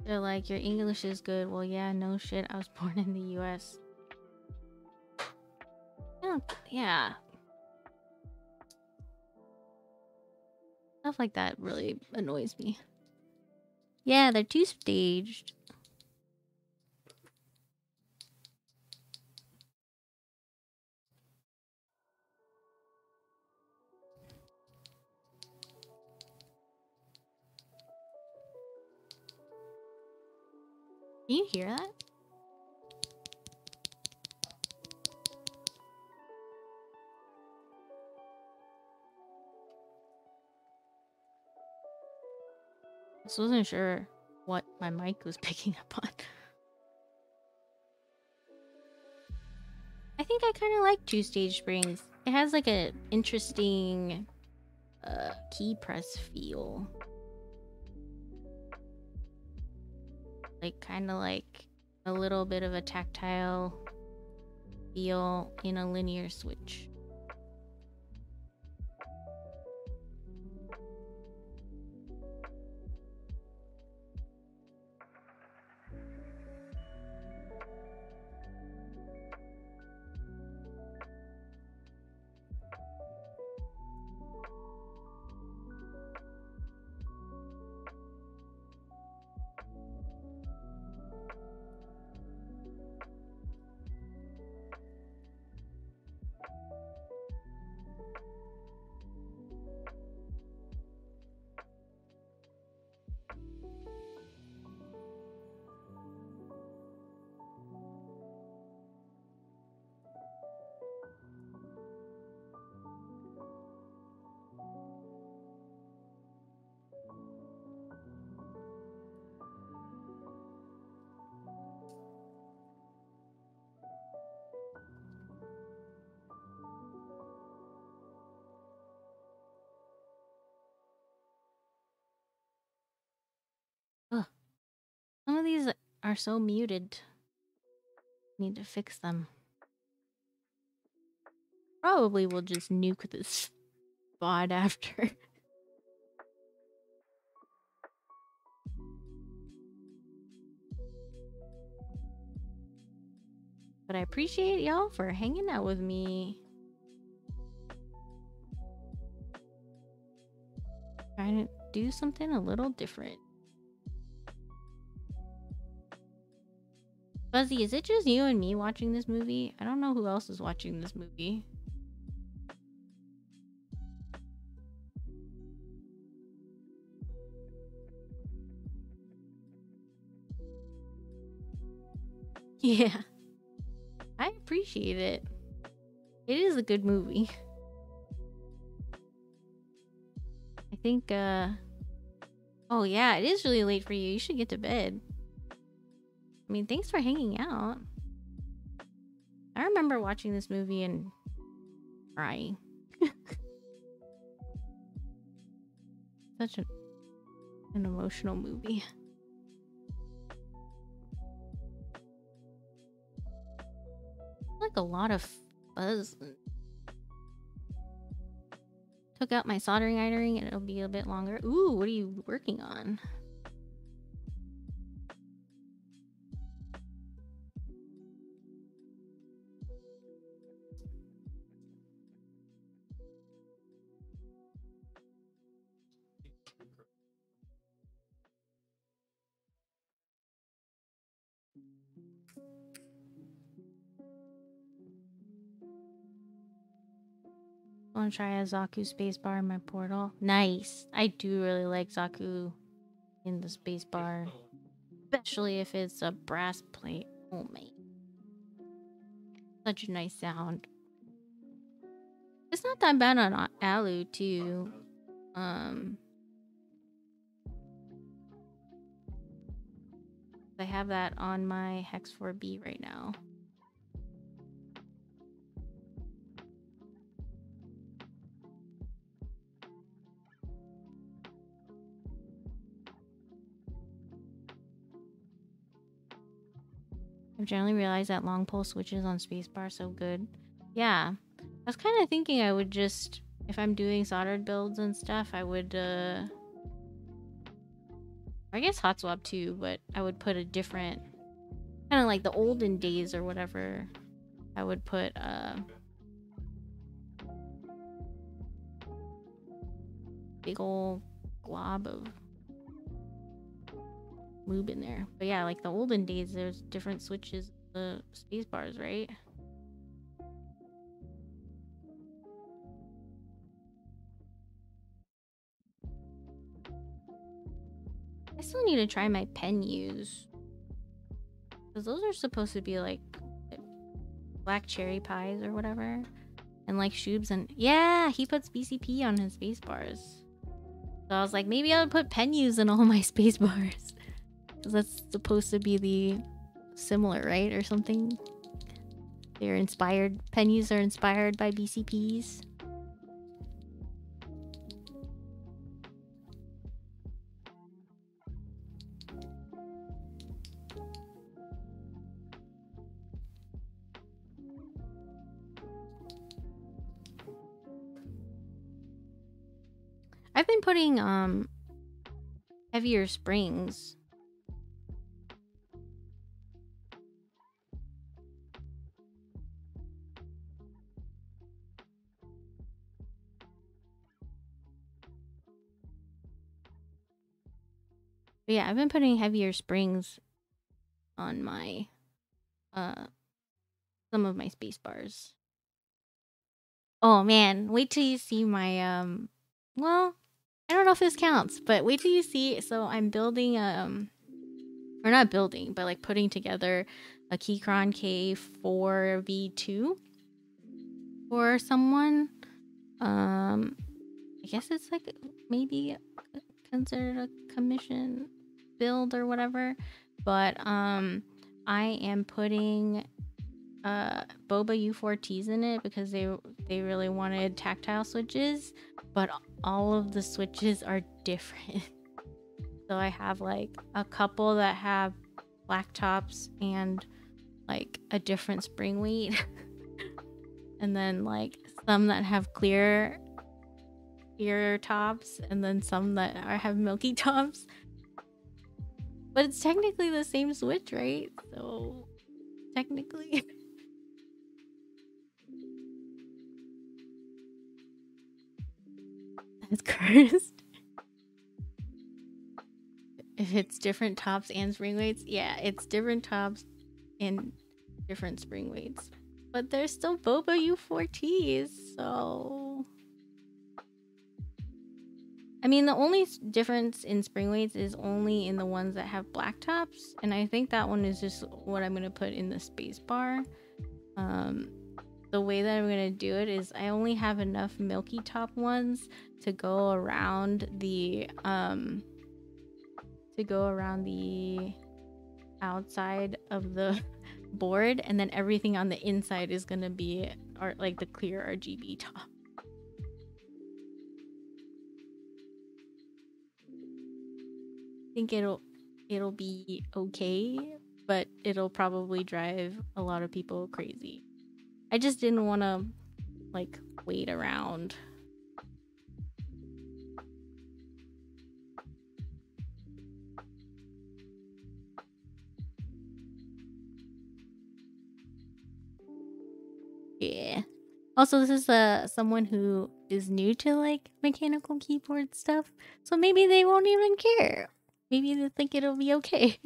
They're like, your English is good. Well, yeah, no shit. I was born in the US. Yeah. Stuff like that really annoys me. Yeah, they're too staged. Can you hear that? So I wasn't sure what my mic was picking up on. I think I kind of like Two Stage Springs. It has like an interesting key press feel. Like kind of like a little bit of a tactile feel in a linear switch. These are so muted. Need to fix them. Probably will just nuke this VOD after. But I appreciate y'all for hanging out with me. Trying to do something a little different. Fuzzy, is it just you and me watching this movie? I don't know who else is watching this movie. Yeah. I appreciate it. It is a good movie. I think, oh yeah, it is really late for you. You should get to bed. I mean, thanks for hanging out. I remember watching this movie and crying. Such an emotional movie. Like a lot of fuzz. Took out my soldering iron and it'll be a bit longer. Ooh, what are you working on? Want to try a Zaku spacebar in my portal? Nice. I do really like Zaku in the spacebar, especially if it's a brass plate. Oh man, such a nice sound. It's not that bad on Alu too. I have that on my Hex 4B right now. I've generally realized that long pole switches on spacebar so good. Yeah, I was kind of thinking I would just, if I'm doing soldered builds and stuff, I would, I guess hot swap too, but I would put a different, kind of like the olden days or whatever. I would put, big old glob of lube in there. But yeah, like the olden days, there's different switches, the space bars, right? I still need to try my pen use, because those are supposed to be like black cherry pies or whatever, and like Shubes and yeah, he puts BCP on his space bars. So I was like, maybe I'll put menus in all my space bars. Because that's supposed to be the similar, right? Or something. They're inspired. Menus are inspired by BCPs. I've been putting heavier springs. But yeah, I've been putting heavier springs on my some of my space bars. Oh man, wait till you see my well, I don't know if this counts, but wait till you see. So I'm building, or not building, but like putting together a Keychron K4V2 for someone. I guess it's like maybe considered a commission build or whatever. But I am putting Boba U4Ts in it because they really wanted tactile switches. But all of the switches are different. So I have like a couple that have black tops and like a different spring weight. And then like some that have clear tops, and then some that have milky tops. But it's technically the same switch, right? So technically. That's cursed. If it's different tops and spring weights, yeah, it's different tops and different spring weights. But they're still Boba U4Ts, so... I mean, the only difference in spring weights is only in the ones that have black tops, and I think that one is just what I'm gonna put in the space bar. The way that I'm gonna do it is I only have enough milky top ones to go around the outside of the board, and then everything on the inside is gonna be like the clear RGB top. I think it'll be okay, but it'll probably drive a lot of people crazy. I just didn't want to, like, wait around. Yeah. Also, this is someone who is new to, like, mechanical keyboard stuff. So maybe they won't even care. Maybe they think it'll be okay.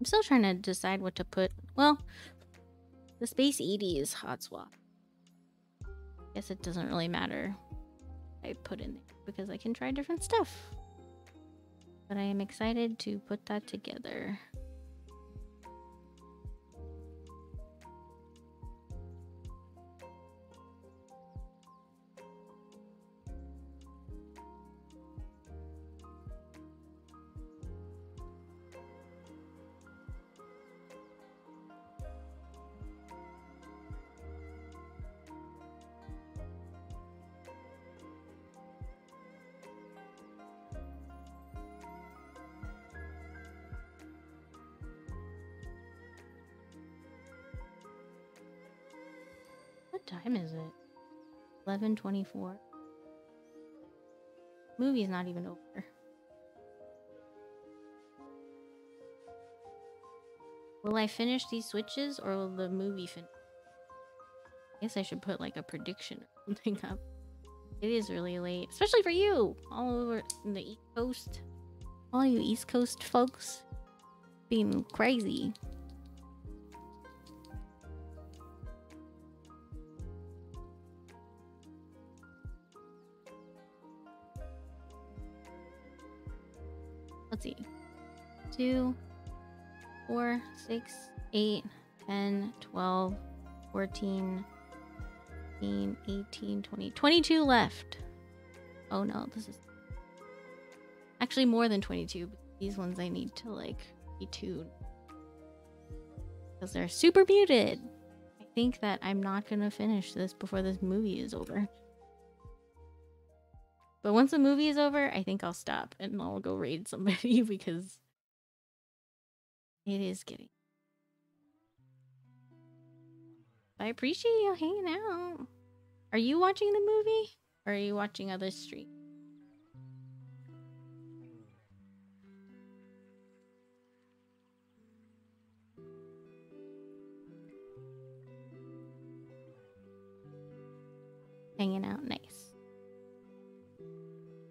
I'm still trying to decide what to put. Well, the Space ED is hot swap. I guess it doesn't really matter what I put in there because I can try different stuff. But I am excited to put that together. What time is it? 11:24. Movie's not even over. Will I finish these switches or will the movie finish? I guess I should put like a prediction or something up. It is really late, especially for you all over in the East Coast. All you East Coast folks being crazy. Let's see. 2, 4, 6, 8, 10, 12, 14, 18, 20, 22 left. Oh no, this is actually more than 22. But these ones I need to like be tuned because they're super muted. I think that I'm not gonna finish this before this movie is over. But once the movie is over, I think I'll stop and I'll go raid somebody because it is getting. I appreciate you hanging out. Are you watching the movie? Or are you watching other stream? Hanging out, nice.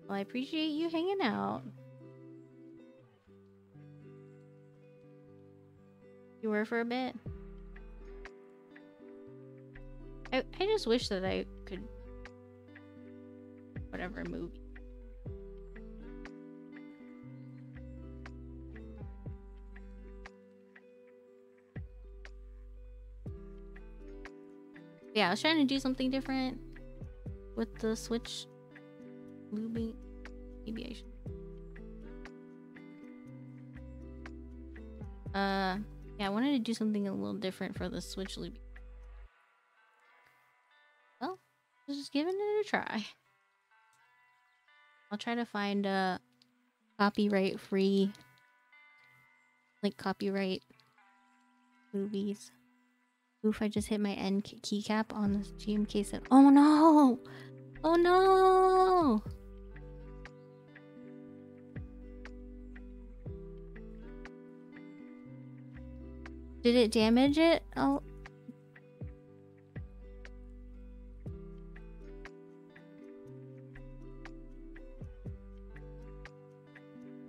Well, I appreciate you hanging out. You were for a bit. I just wish that I could whatever movie. Yeah, I was trying to do something different with the Switch movie. Maybe I should. Yeah, I wanted to do something a little different for the Switch loopy. Well, I was just giving it a try. I'll try to find a copyright-free, like, copyright movies. Oof, I just hit my N keycap on this GMK set. Oh no! Oh no! Did it damage it? Oh.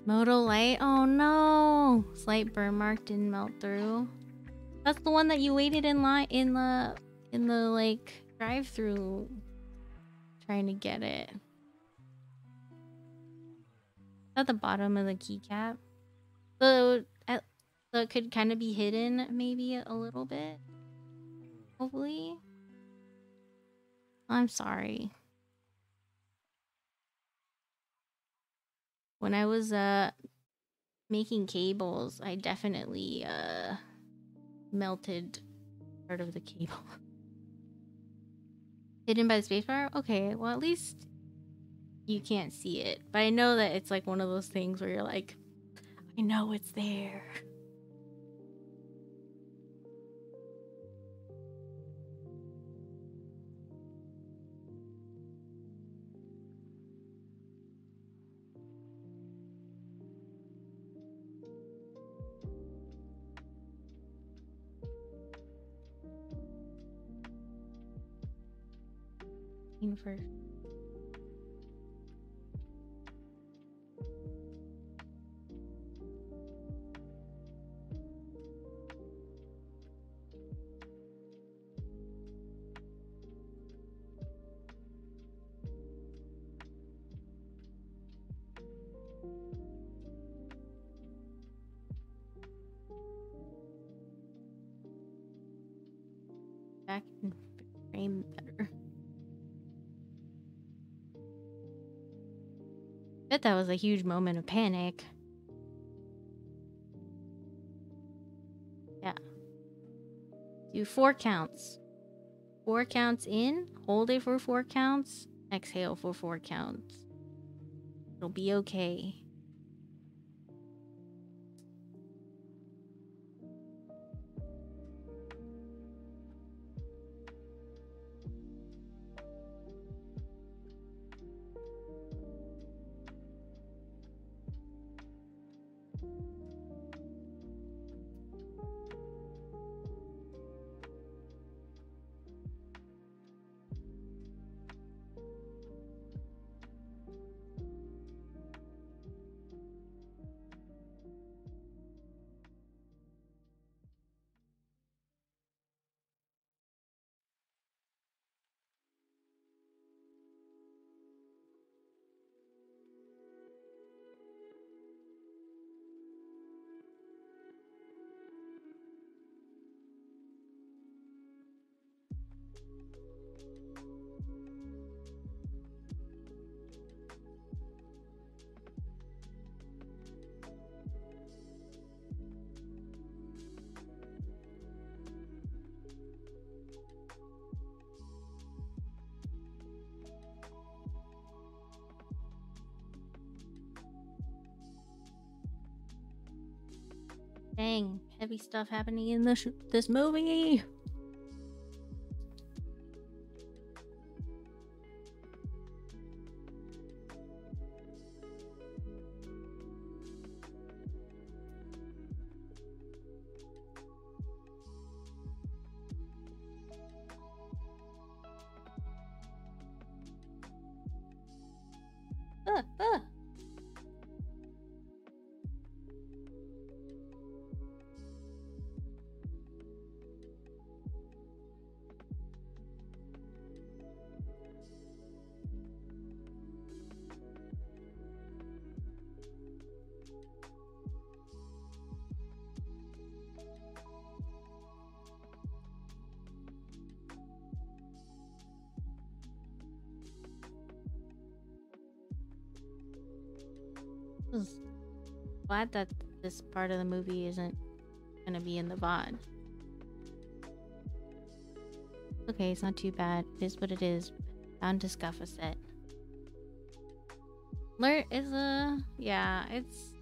Modal light? Oh no! Slight burn mark didn't melt through. That's the one that you waited in line in the like drive-through trying to get it. At the bottom of the keycap. So it could kind of be hidden maybe a little bit. Hopefully. I'm sorry. When I was making cables, I definitely melted part of the cable. Hidden by the spacebar? Okay, well at least you can't see it. But I know that it's like one of those things where you're like, I know it's there. First. Back in frame better. Bet that was a huge moment of panic. Yeah. Do 4 counts. 4 counts in, hold it for 4 counts, exhale for 4 counts. It'll be okay. Dang, heavy stuff happening in this movie. Glad that this part of the movie isn't gonna be in the VOD. Okay, it's not too bad. It is what it is. Bound to scuff a set. Alert is a... yeah, it's...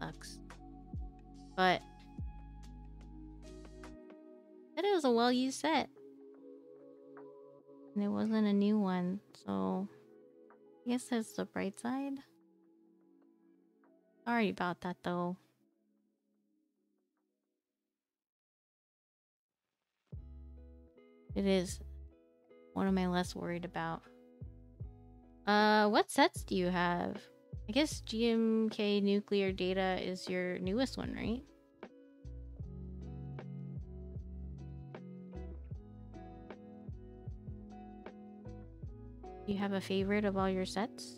sucks. But... it was a well-used set. And it wasn't a new one, so... I guess that's the bright side. Sorry about that though. It is one of my less worried about. What sets do you have? I guess GMK Nuclear Data is your newest one, right? Do you have a favorite of all your sets?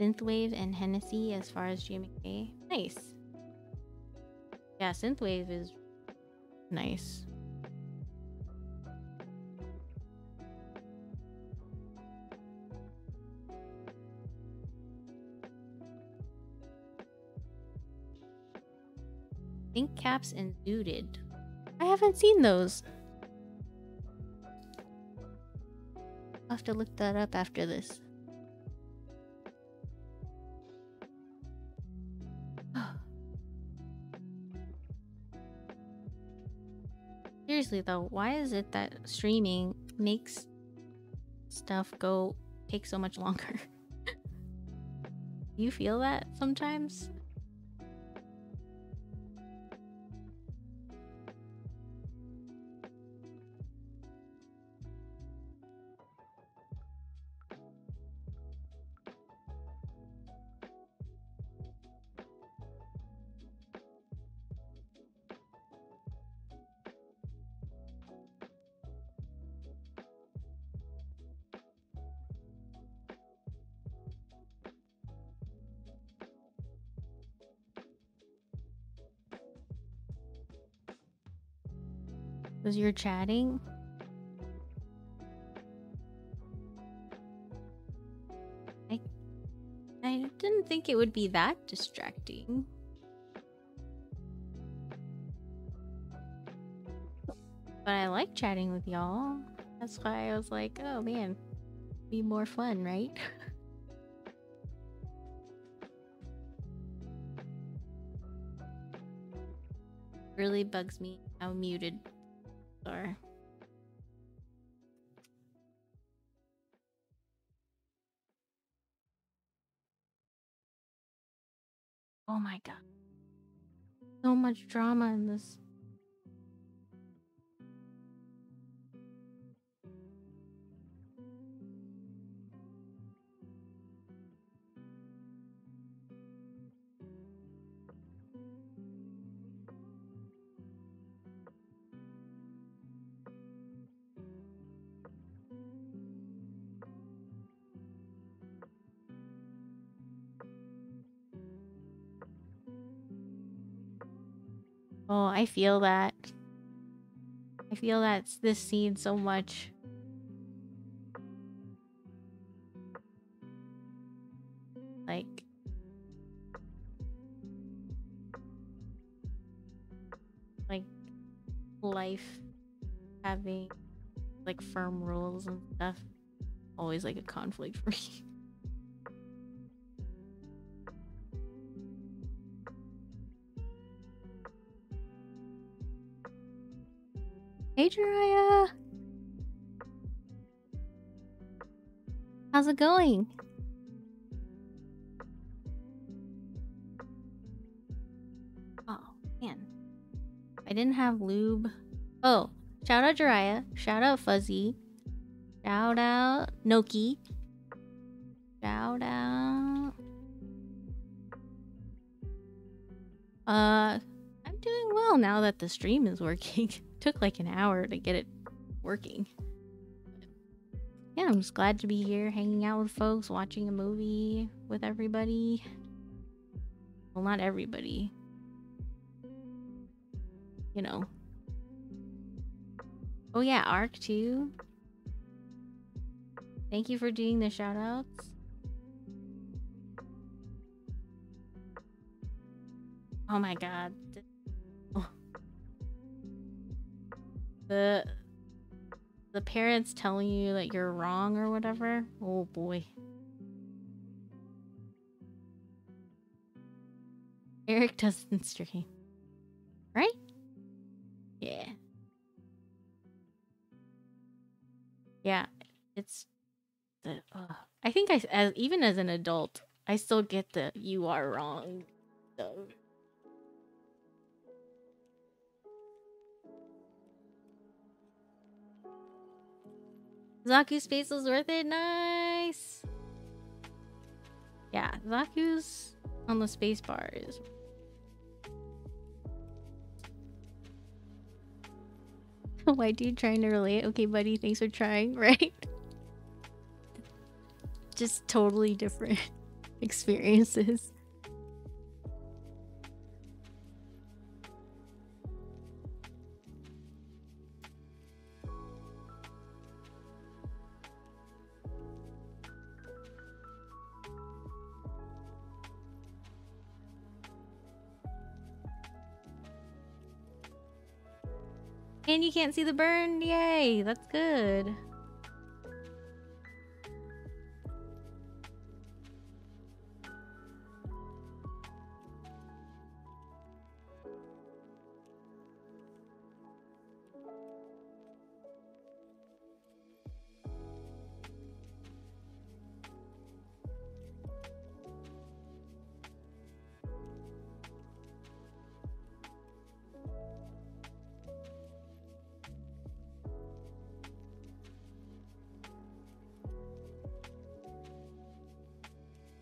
Synthwave and Hennessy as far as GMK. Nice. Yeah, Synthwave is nice. Think Caps and Zooted. I haven't seen those. I'll have to look that up after this. Seriously though, why is it that streaming makes stuff go take so much longer? You feel that sometimes? Because you're chatting? I didn't think it would be that distracting. But I like chatting with y'all. That's why I was like, oh man, it'd be more fun, right? Really bugs me how muted are. Oh my god. So much drama in this. Oh, I feel that. I feel that's this scene so much. Like, life having like firm rules and stuff always like a conflict for me. Hey Jiraiya! How's it going? Oh, man. I didn't have lube. Oh, shout out Jiraiya. Shout out Fuzzy. Shout out Noki. Shout out... I'm doing well now that the stream is working. Took like an hour to get it working. Yeah, I'm just glad to be here hanging out with folks, watching a movie with everybody. Well, not everybody. You know. Oh yeah, Arc too. Thank you for doing the shout outs. Oh my god. The parents telling you that you're wrong or whatever. Oh boy. Eric doesn't stream, right? Yeah. Yeah, it's the. I think even as an adult, I still get the "you are wrong" though. Zaku's face was worth it. Nice. Yeah, Zaku's on the space bar is. White dude trying to relate. Okay, buddy, thanks for trying, right? Just totally different experiences. And you can't see the burn. Yay, that's good.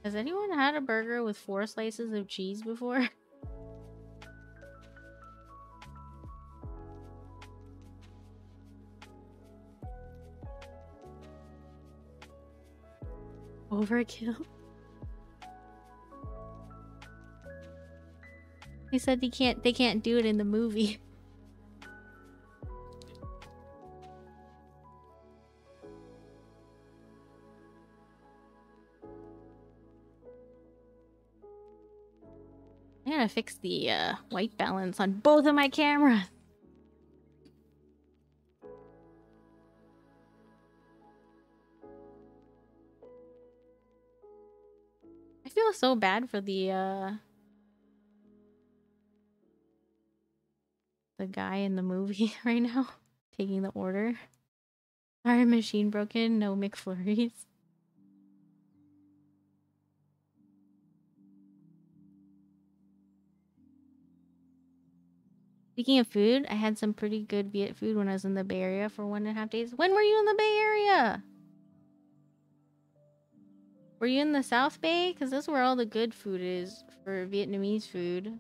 Has anyone had a burger with 4 slices of cheese before? Overkill? He said they can't do it in the movie. To fix the white balance on both of my cameras. I feel so bad for the guy in the movie right now taking the order. Sorry, machine broken, no McFlurries. Speaking of food, I had some pretty good Viet food when I was in the Bay Area for 1.5 days. When were you in the Bay Area? Were you in the South Bay? Because that's where all the good food is for Vietnamese food.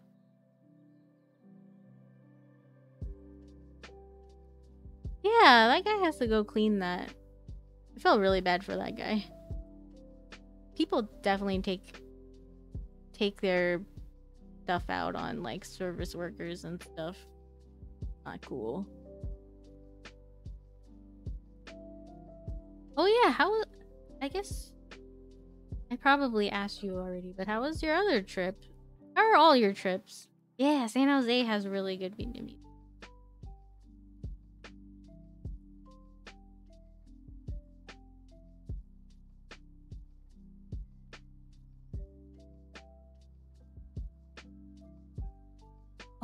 Yeah, that guy has to go clean that. I felt really bad for that guy. People definitely take their stuff out on like service workers and stuff. Not cool. Oh yeah, how? I guess I probably asked you already, but how was your other trip? How are all your trips? Yeah, San Jose has really good Vietnamese.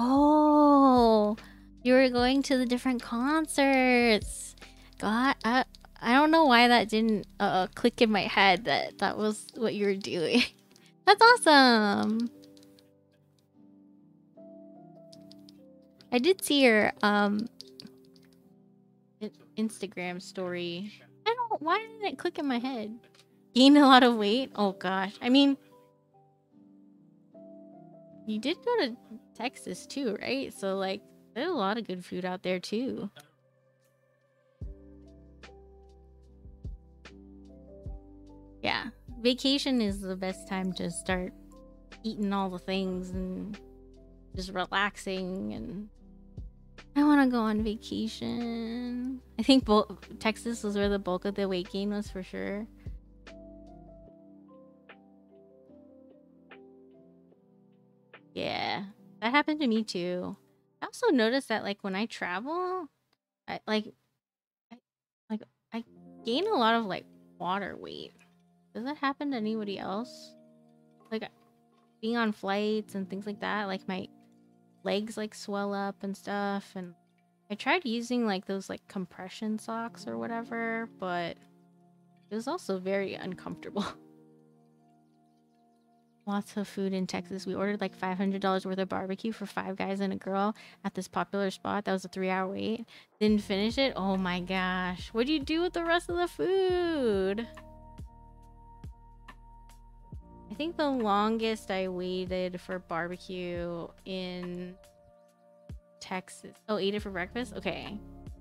Oh, you were going to the different concerts. God, I don't know why that didn't click in my head that that was what you were doing. That's awesome. I did see your Instagram story. I don't. Why didn't it click in my head? Gained a lot of weight. Oh gosh. I mean, you did go to Texas too, right? So like, there's a lot of good food out there too. Yeah, vacation is the best time to start eating all the things and just relaxing. And I want to go on vacation. I think Texas was where the bulk of the weight gain was for sure. Yeah, that happened to me too. I also noticed that like when I travel, I gain a lot of like water weight. Does that happen to anybody else? Like being on flights and things like that, like my legs like swell up and stuff, and I tried using like those like compression socks or whatever, but it was also very uncomfortable. Lots of food in Texas. We ordered like $500 worth of barbecue for 5 guys and a girl at this popular spot. That was a 3-hour wait. Didn't finish it. Oh my gosh. What do you do with the rest of the food? I think the longest I waited for barbecue in Texas. Oh, ate it for breakfast? Okay.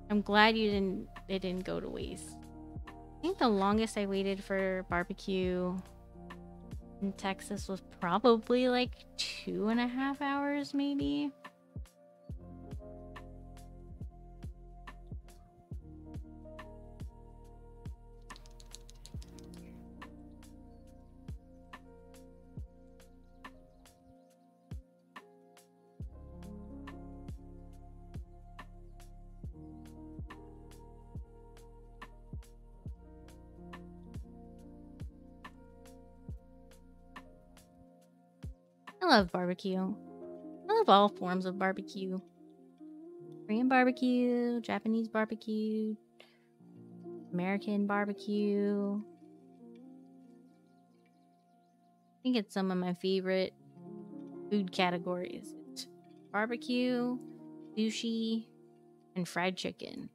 I'm glad you didn't, it didn't go to waste. I think the longest I waited for barbecue in Texas was probably like 2.5 hours, maybe. I love barbecue. I love all forms of barbecue. Korean barbecue, Japanese barbecue, American barbecue. I think it's some of my favorite food categories. It's barbecue, sushi, and fried chicken,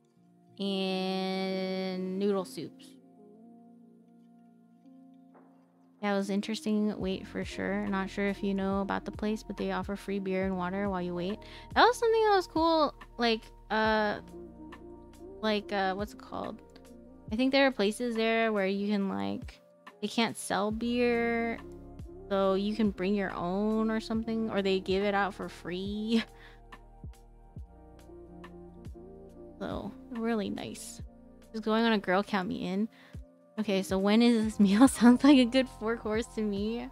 and noodle soups. Yeah, it was interesting wait for sure. Not sure if you know about the place, but they offer free beer and water while you wait. That was something that was cool. Like, what's it called? I think there are places there where you can like, they can't sell beer, so you can bring your own or something, or they give it out for free. So really nice. Just going on a girl count me in. Okay, so when is this meal? Sounds like a good 4-course to me.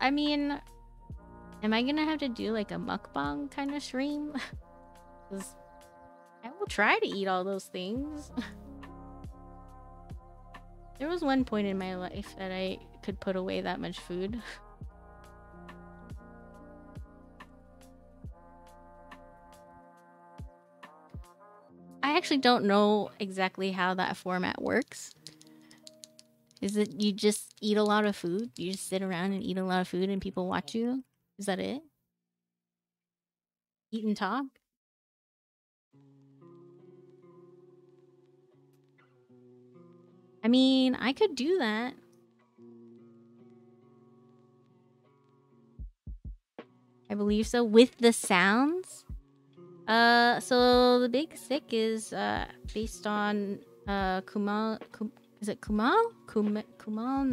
I mean, am I gonna have to do like a mukbang kind of stream? Because I will try to eat all those things. There was one point in my life that I could put away that much food. I actually don't know exactly how that format works. Is it you just eat a lot of food? You just sit around and eat a lot of food and people watch you? Is that it? Eat and talk? I mean, I could do that. I believe so. With the sounds? So The Big Sick is based on Kumail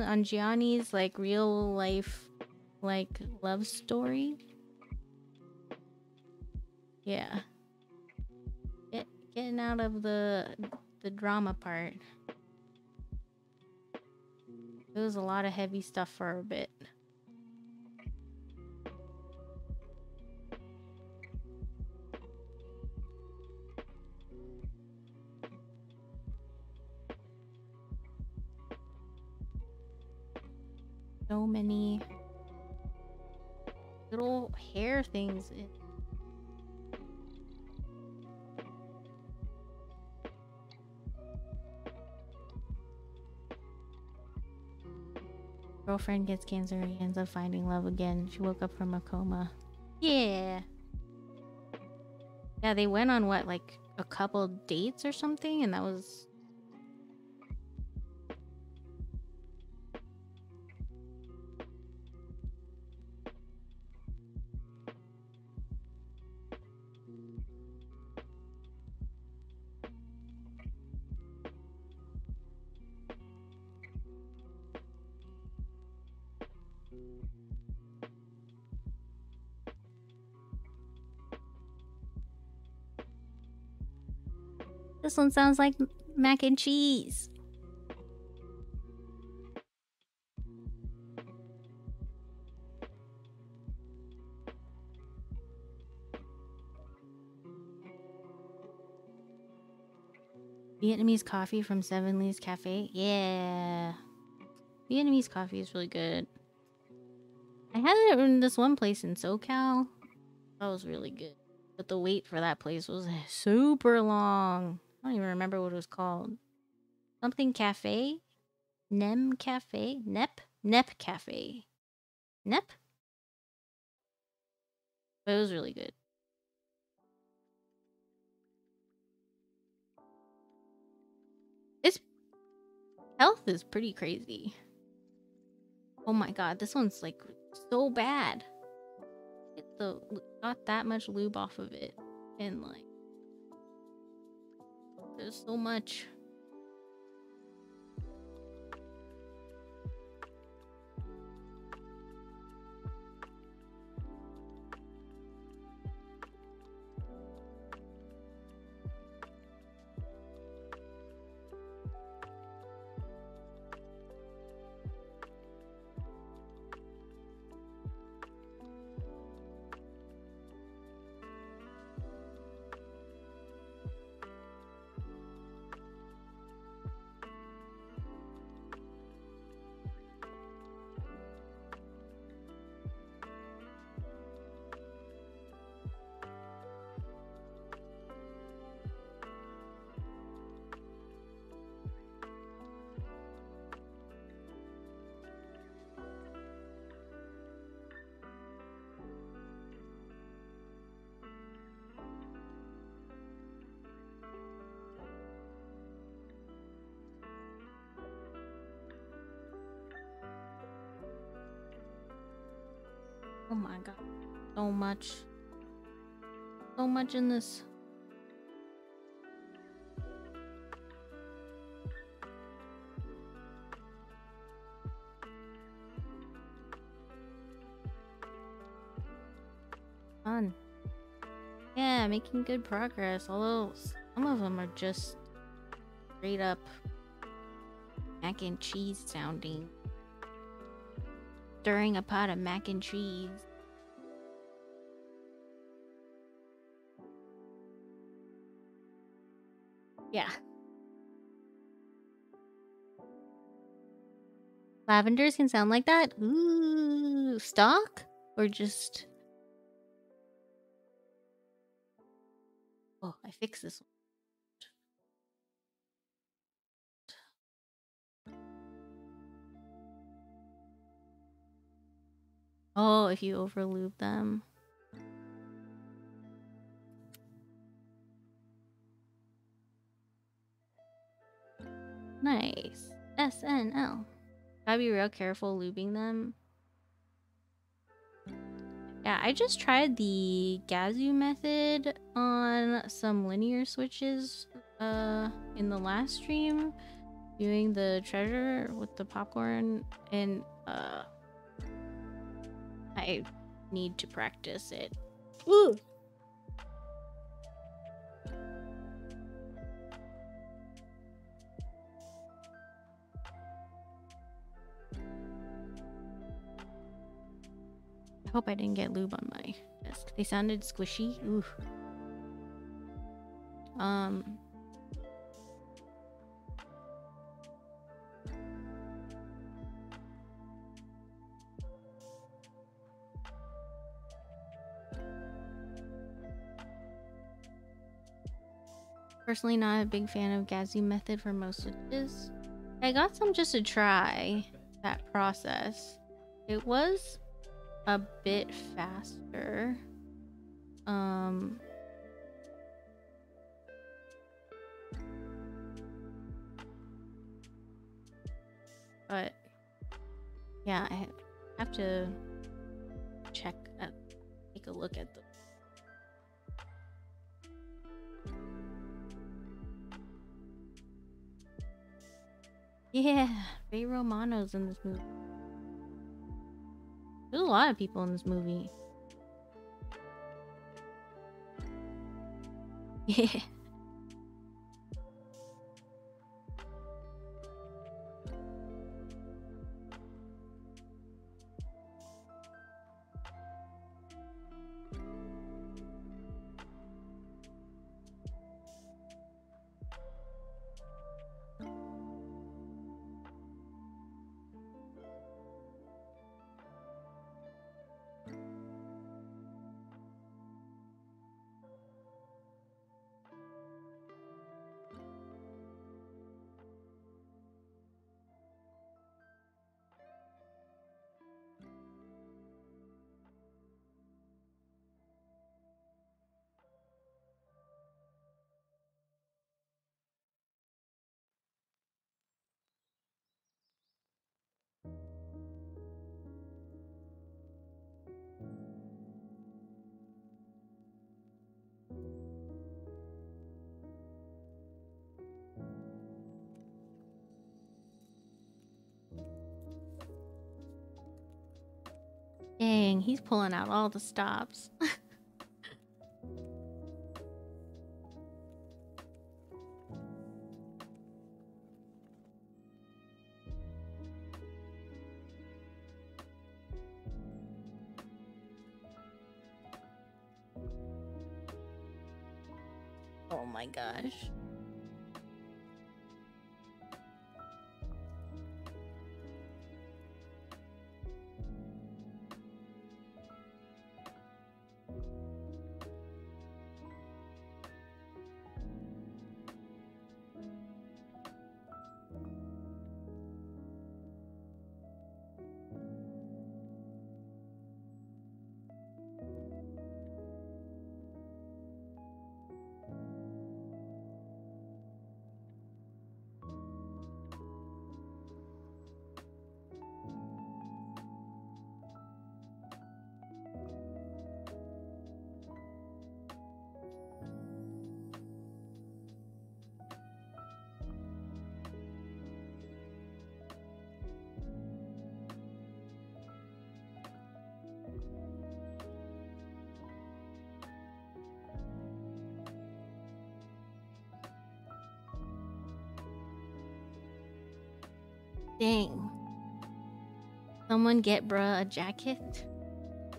Nanjiani's like real life like love story. Yeah. Getting out of the drama part. It was a lot of heavy stuff for a bit. So many little hair things in. Girlfriend gets cancer and ends up finding love again. She woke up from a coma. Yeah. Yeah, they went on what, like a couple dates or something, and that was... This one sounds like mac and cheese. Vietnamese coffee from Seven Leaves Cafe. Yeah. Vietnamese coffee is really good. I had it in this one place in SoCal. That was really good. But the wait for that place was super long. I don't even remember what it was called. Something Cafe? Nem Cafe? Nep? Nep Cafe. Nep? But it was really good. Its health is pretty crazy. Oh my god, this one's like so bad. It's so, not that much lube off of it. And like... there's so much. Oh my god, so much. So much in this. Fun. Yeah, making good progress, although some of them are just straight up mac and cheese sounding. Stirring a pot of mac and cheese. Yeah. Lavenders can sound like that? Ooh, stock? Or just... oh, I fixed this one. Oh, if you overlube them. Nice. SNL. Gotta be real careful lubing them. Yeah, I just tried the Gazu method on some linear switches in the last stream. Doing the treasure with the popcorn and I need to practice it. Ooh. I hope I didn't get lube on my desk. They sounded squishy. Ooh. Personally not a big fan of Gazi method for most switches. I got some just to try that process. It was a bit faster. But yeah, I have to check, take a look at the. Yeah, Ray Romano's in this movie. There's a lot of people in this movie. Yeah. Dang, he's pulling out all the stops. Oh my gosh. Dang. Someone get bruh a jacket?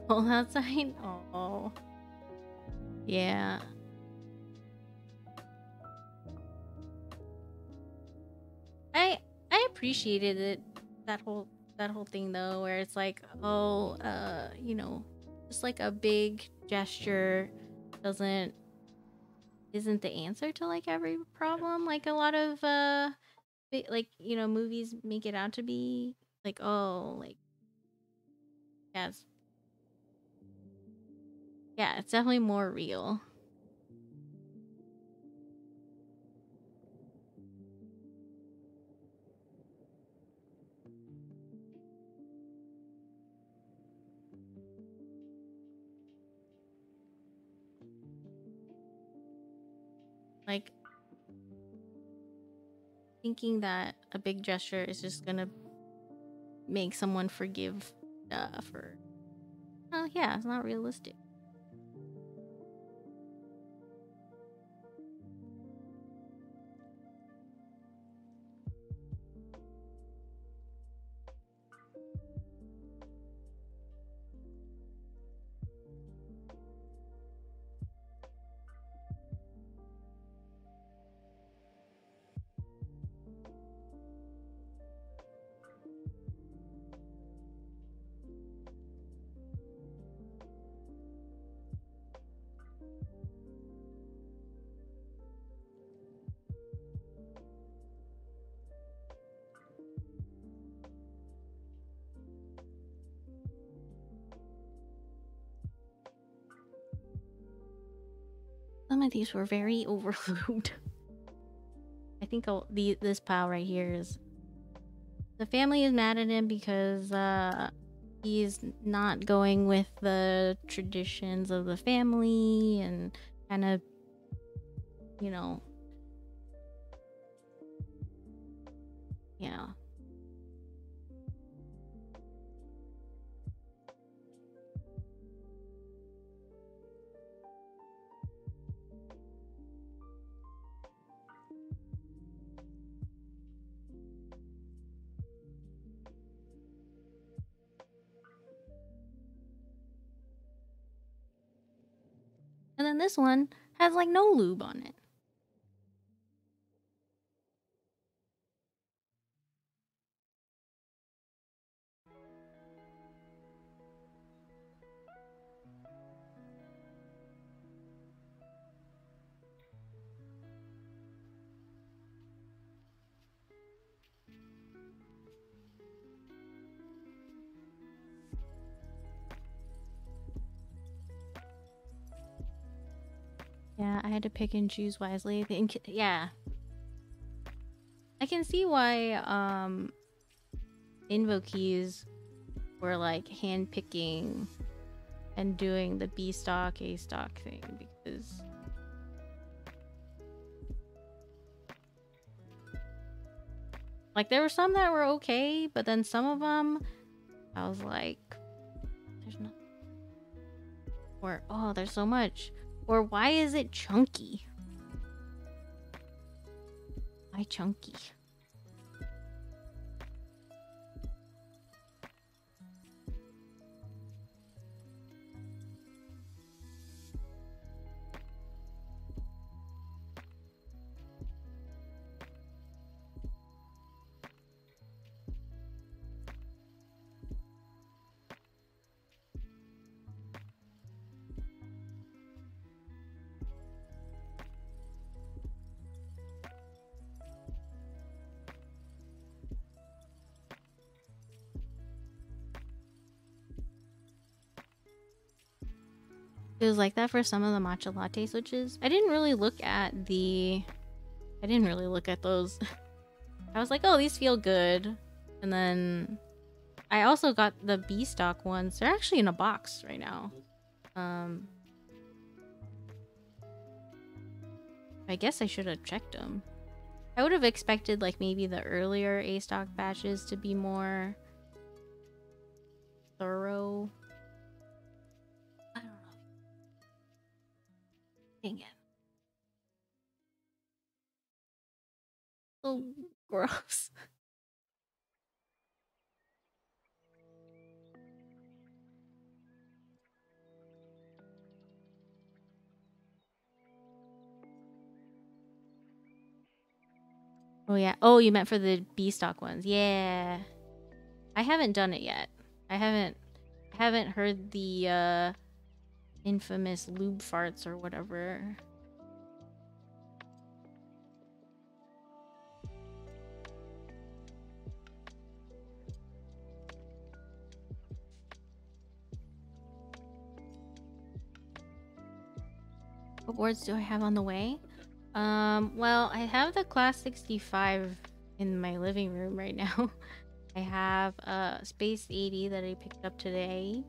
Cold outside? Oh. Yeah. I appreciated it, that whole thing though, where it's like, oh, you know, just like a big gesture isn't the answer to like every problem. Like a lot of like, you know, movies make it out to be like, oh, like, yes, yeah, it's definitely more real. Like, thinking that a big gesture is just gonna make someone forgive stuff, or, oh yeah, it's not realistic. some of these were very overload. I think this pal right here is... The family is mad at him because he's not going with the traditions of the family and kind of, you know... Yeah. And then this one has like no lube on it. Yeah, I had to pick and choose wisely. Yeah. I can see why invokees were like handpicking and doing the B stock, A stock thing, because like there were some that were okay, but then some of them I was like, there's no, or oh, there's so much. Or why is it chunky? Why chunky? It was like that for some of the matcha latte switches. I didn't really look at those. I was like, oh, these feel good. And then I also got the B stock ones. They're actually in a box right now. I guess I should have checked them. I would have expected like maybe the earlier A stock batches to be more thorough. Dang it. So gross. Oh yeah. Oh, you meant for the B stock ones. Yeah. I haven't done it yet. I haven't heard the infamous lube farts or whatever. What boards do I have on the way? Well, I have the Class 65 in my living room right now. I have Space 80 that I picked up today.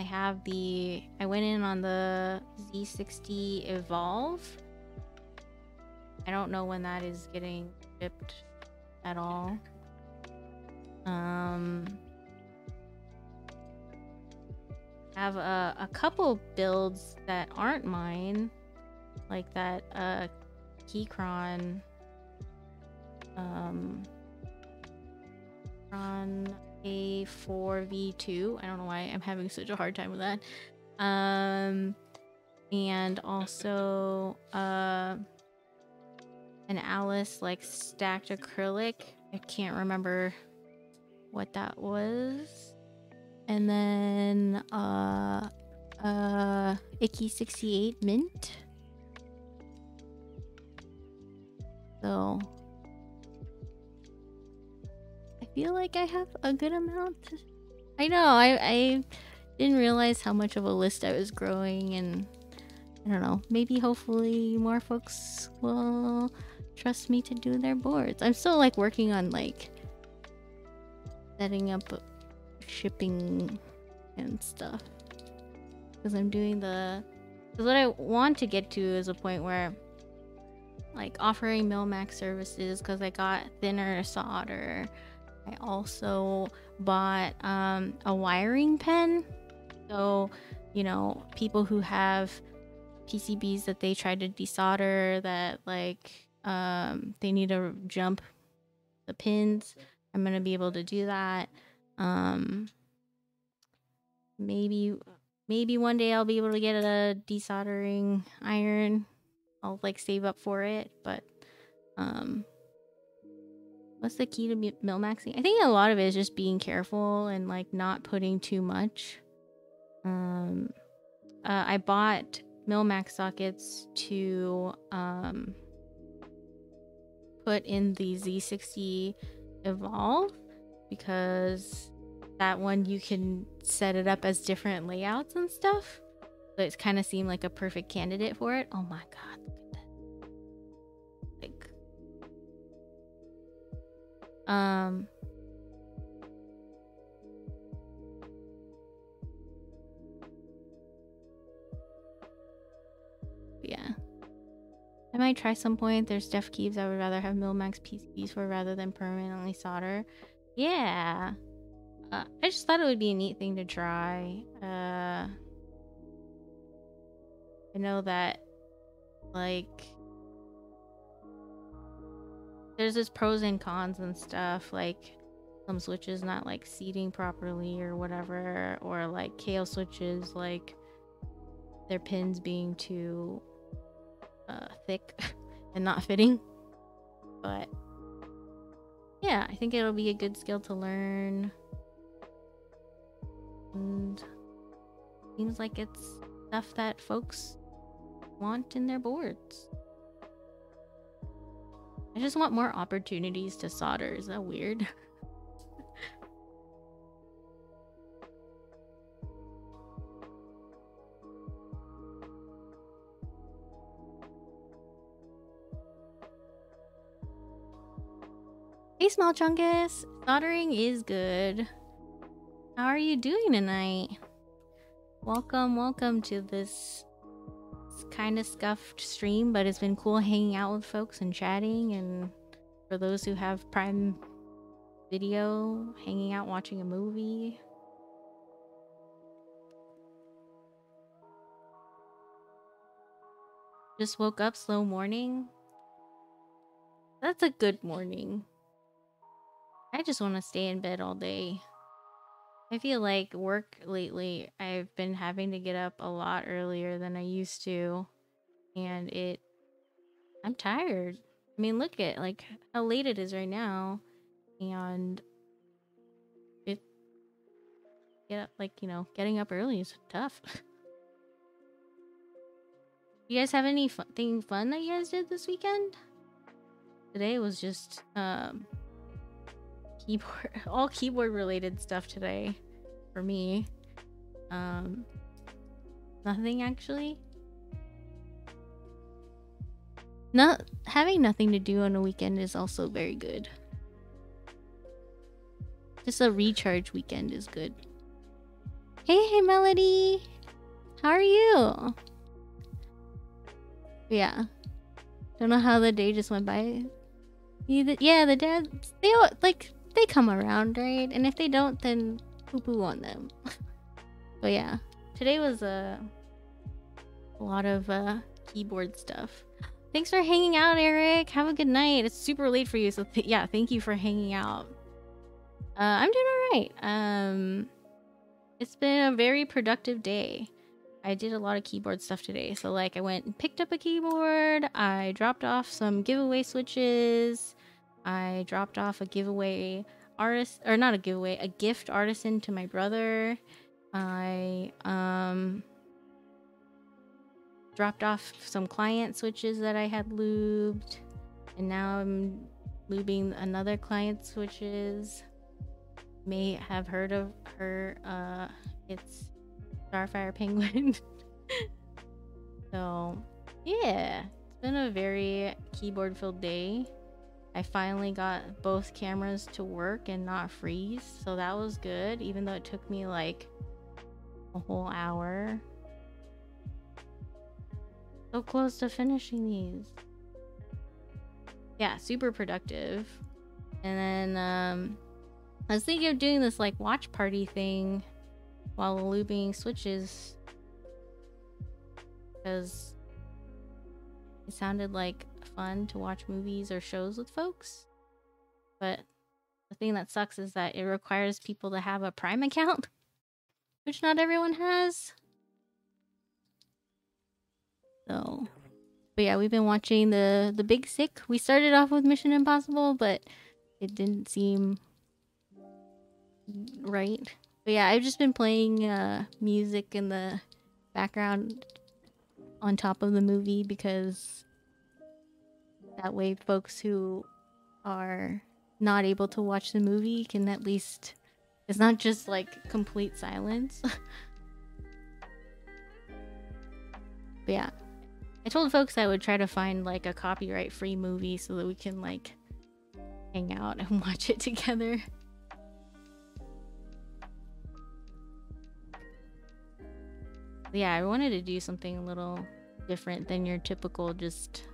I went in on the Z60 Evolve. I don't know when that is getting shipped at all. I have a couple builds that aren't mine, like that Keychron A4V2. I don't know why I'm having such a hard time with that. And also an Alice like stacked acrylic. I can't remember what that was. And then Icky 68 mint. So feel like I have a good amount. I know I didn't realize how much of a list I was growing, and I don't know, maybe hopefully more folks will trust me to do their boards. I'm still like working on like setting up shipping and stuff, because I'm doing the, because what I want to get to is a point where like offering Mill-Max services, because I got thinner solder. I also bought a wiring pen, so you know, people who have PCBs that they tried to desolder that like they need to jump the pins, I'm gonna be able to do that. Maybe one day I'll be able to get a desoldering iron. I'll like save up for it, but what's the key to Mill-Maxing? I think a lot of it is just being careful and like not putting too much. I bought Mill-Max sockets to put in the Z60 Evolve, because that one you can set it up as different layouts and stuff. So it kind of seemed like a perfect candidate for it. Oh my god, look at that. Like, yeah, I might try some point. There's def keeps I would rather have Mill-Max PCBs for rather than permanently solder. Yeah, I just thought it would be a neat thing to try. I know that, like, there's this pros and cons and stuff, like some switches not, like, seating properly or whatever, or, like, KO switches, like, their pins being too thick and not fitting. But, yeah, I think it'll be a good skill to learn. And seems like it's stuff that folks want in their boards. I just want more opportunities to solder. Is that weird? Hey, Small Chungus! Soldering is good. How are you doing tonight? Welcome, welcome to this kind of scuffed stream, but it's been cool hanging out with folks and chatting, and for those who have Prime Video, hanging out watching a movie. Just woke up, slow morning. That's a good morning. I just want to stay in bed all day. I feel like work lately, I've been having to get up a lot earlier than I used to, and I'm tired. I mean, look at like how late it is right now, and get up, like, you know, getting up early is tough. You guys have any fun that you guys did this weekend? Today was just keyboard, all keyboard related stuff today for me. Nothing actually. Not having nothing to do on a weekend is also very good. Just a recharge weekend is good. Hey Melody, how are you? Yeah, don't know how the day just went by. Yeah, the dads, they all, like, they come around, right? And if they don't, then poo-poo on them. But yeah, today was a lot of keyboard stuff. Thanks for hanging out, Eric. Have a good night. It's super late for you, so yeah, thank you for hanging out. I'm doing all right. It's been a very productive day. I did a lot of keyboard stuff today. So like, I went and picked up a keyboard. I dropped off some giveaway switches. I dropped off a giveaway artist, or not a giveaway, a gift artisan to my brother. I dropped off some client switches that I had lubed, and now I'm lubing another client switches. You may have heard of her. It's Starfire Penguin. So yeah, it's been a very keyboard filled day. I finally got both cameras to work and not freeze, so that was good, even though it took me like a whole hour. So close to finishing these. Yeah, super productive. And then I was thinking of doing this like watch party thing while looping switches, because it sounded like fun to watch movies or shows with folks. But the thing that sucks is that it requires people to have a Prime account, which not everyone has. So, but yeah, we've been watching the Big Sick. We started off with Mission Impossible, but it didn't seem right. But yeah, I've just been playing music in the background on top of the movie, because that way folks who are not able to watch the movie can at least, it's not just like complete silence. But yeah, I told folks I would try to find like a copyright free movie so that we can like hang out and watch it together. Yeah, I wanted to do something a little different than your typical just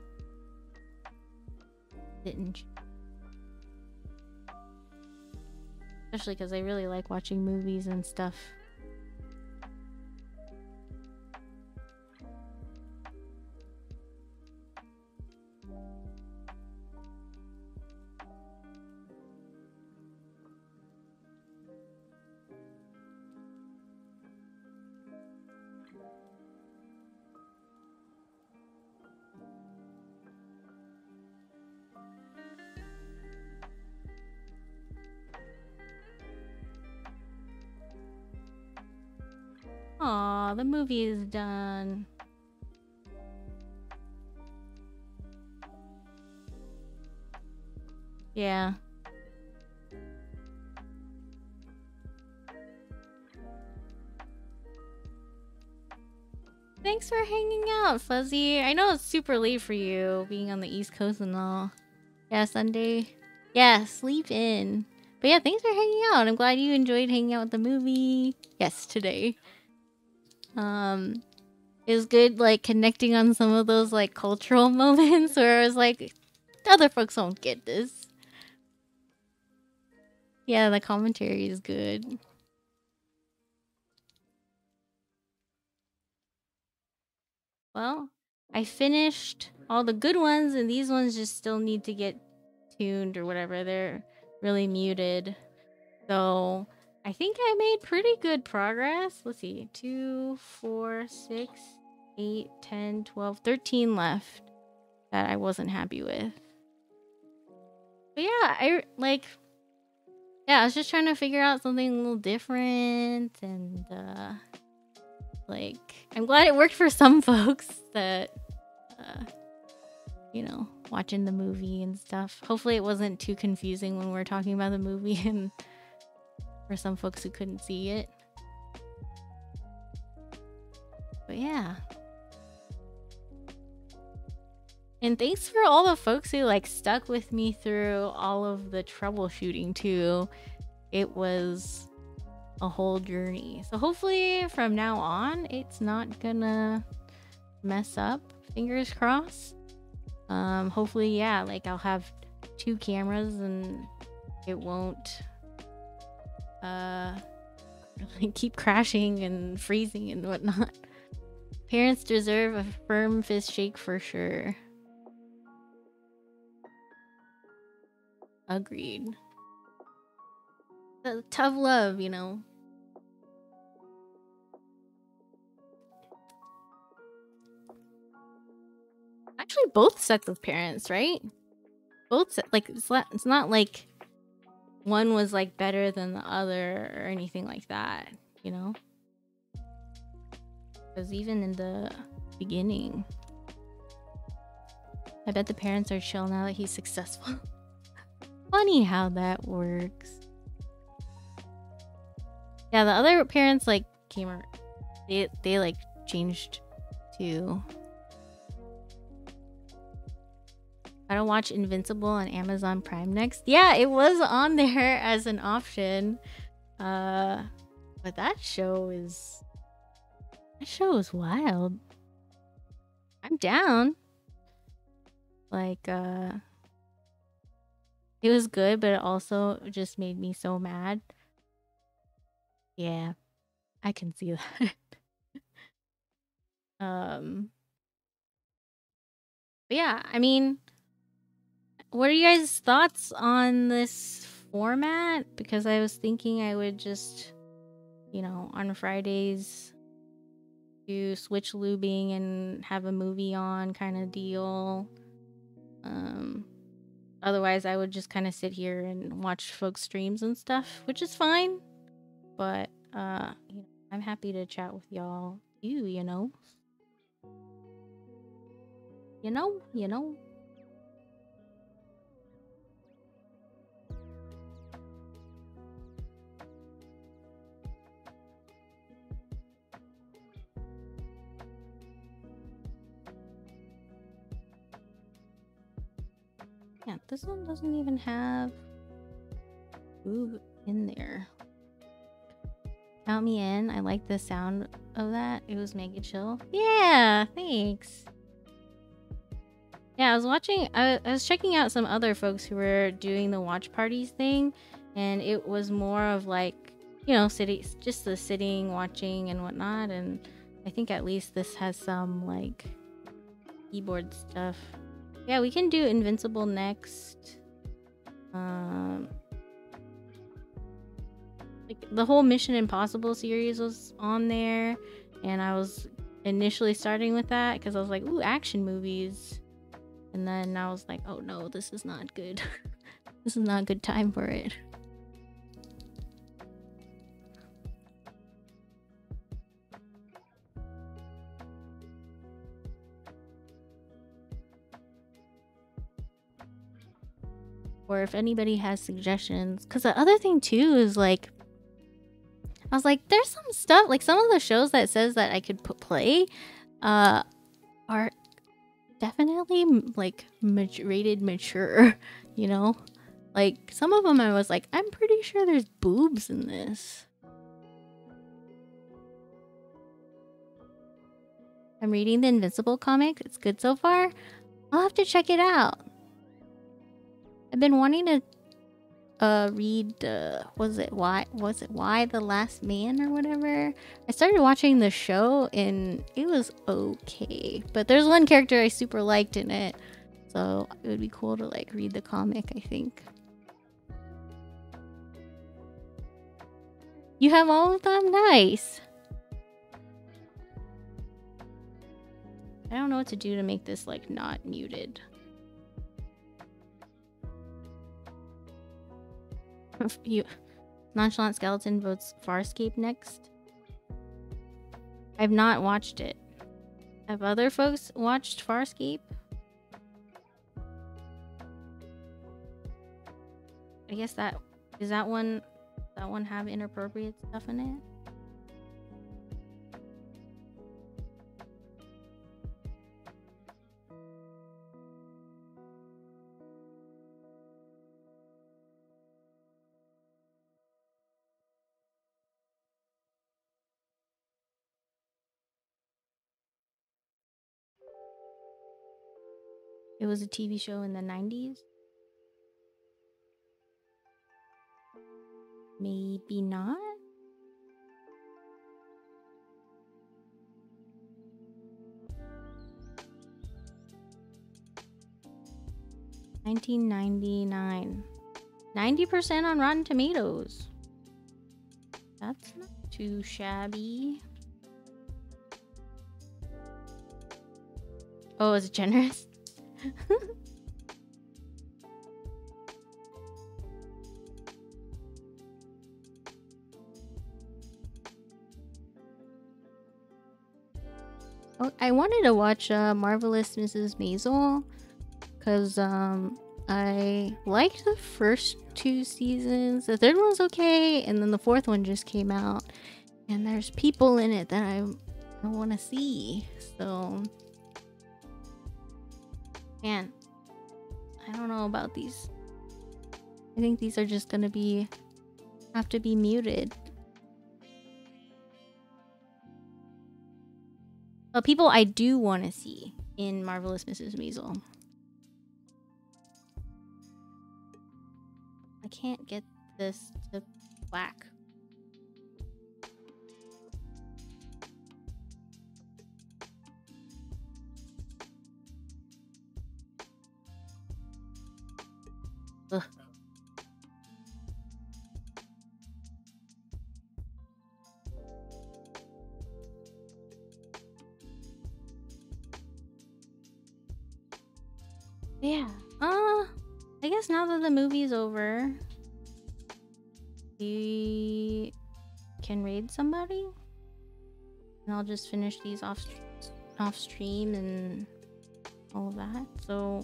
binge. Especially because I really like watching movies and stuff. Aw, the movie is done. Yeah. Thanks for hanging out, Fuzzy. I know it's super late for you, being on the East Coast and all. Yeah, Sunday. Yeah, sleep in. But yeah, thanks for hanging out. I'm glad you enjoyed hanging out with the movie. Yes, today. It was good, like, connecting on some of those, like, cultural moments where I was like, other folks don't get this. Yeah, the commentary is good. Well, I finished all the good ones, and these ones just still need to get tuned or whatever. They're really muted. So I think I made pretty good progress. Let's see, 2, 4, 6, 8, 10, 12, 13 left that I wasn't happy with. But yeah, I was just trying to figure out something a little different, and like, I'm glad it worked for some folks that, you know, watching the movie and stuff. Hopefully it wasn't too confusing when we're talking about the movie and for some folks who couldn't see it. But yeah. And thanks for all the folks who like stuck with me through all of the troubleshooting too. It was a whole journey. So hopefully from now on, it's not gonna mess up. Fingers crossed. Hopefully, yeah, like I'll have two cameras and it won't keep crashing and freezing and whatnot. Parents deserve a firm fist shake for sure. Agreed. Tough love, you know. Actually, both sets of parents, right? Both sets, like, it's not like one was like better than the other or anything like that, you know? Because even in the beginning, I bet the parents are chill now that he's successful. Funny how that works. Yeah, the other parents like came, they like changed too. I don't watch Invincible on Amazon Prime next. Yeah, it was on there as an option. But that show is wild. I'm down. Like, it was good, but it also just made me so mad. Yeah, I can see that. But yeah, I mean, what are you guys' thoughts on this format? Because I was thinking I would just, you know, on Fridays do switch lubing and have a movie on kind of deal. Otherwise I would just kind of sit here and watch folks streams and stuff, which is fine. But you know, I'm happy to chat with y'all too, you know. You know. Yeah, this one doesn't even have ooh in there. Count me in. I like the sound of that. It was mega chill. Yeah, thanks. Yeah, I was watching, I was checking out some other folks who were doing the watch parties thing, and it was more of like, you know, just sitting, watching and whatnot. And I think at least this has some like keyboard stuff. Yeah, we can do Invincible next. Like the whole Mission Impossible series was on there, and I was initially starting with that because I was like, ooh, action movies. And then I was like, oh no, this is not good. This is not a good time for it. Or if anybody has suggestions. Because the other thing too is like, I was like, there's some stuff, like some of the shows that says that I could play are definitely like rated mature, you know? Like some of them I was like, I'm pretty sure there's boobs in this. I'm reading the Invincible comic. It's good so far. I'll have to check it out. I've been wanting to read why the Last Man or whatever. I started watching the show and it was okay, but there's one character I super liked in it, so it would be cool to like read the comic. I think you have all of them. Nice. I don't know what to do to make this like not muted. You nonchalant skeleton votes Farscape next. I've not watched it. Have other folks watched Farscape? I guess that is that one have inappropriate stuff in it. It was a TV show in the 90s. Maybe not. $19.99. 90% on Rotten Tomatoes. That's not too shabby. Oh, is it generous? Oh, I wanted to watch Marvelous Mrs. Maisel because I liked the first two seasons. The third one's okay, and then the fourth one just came out, and there's people in it that I want to see. So man, I don't know about these. I think these are just gonna be... have to be muted. But people I do want to see in Marvelous Mrs. Maisel. I can't get this to black. Ugh. Yeah. I guess now that the movie's over, we can raid somebody, and I'll just finish these off stream and all of that. So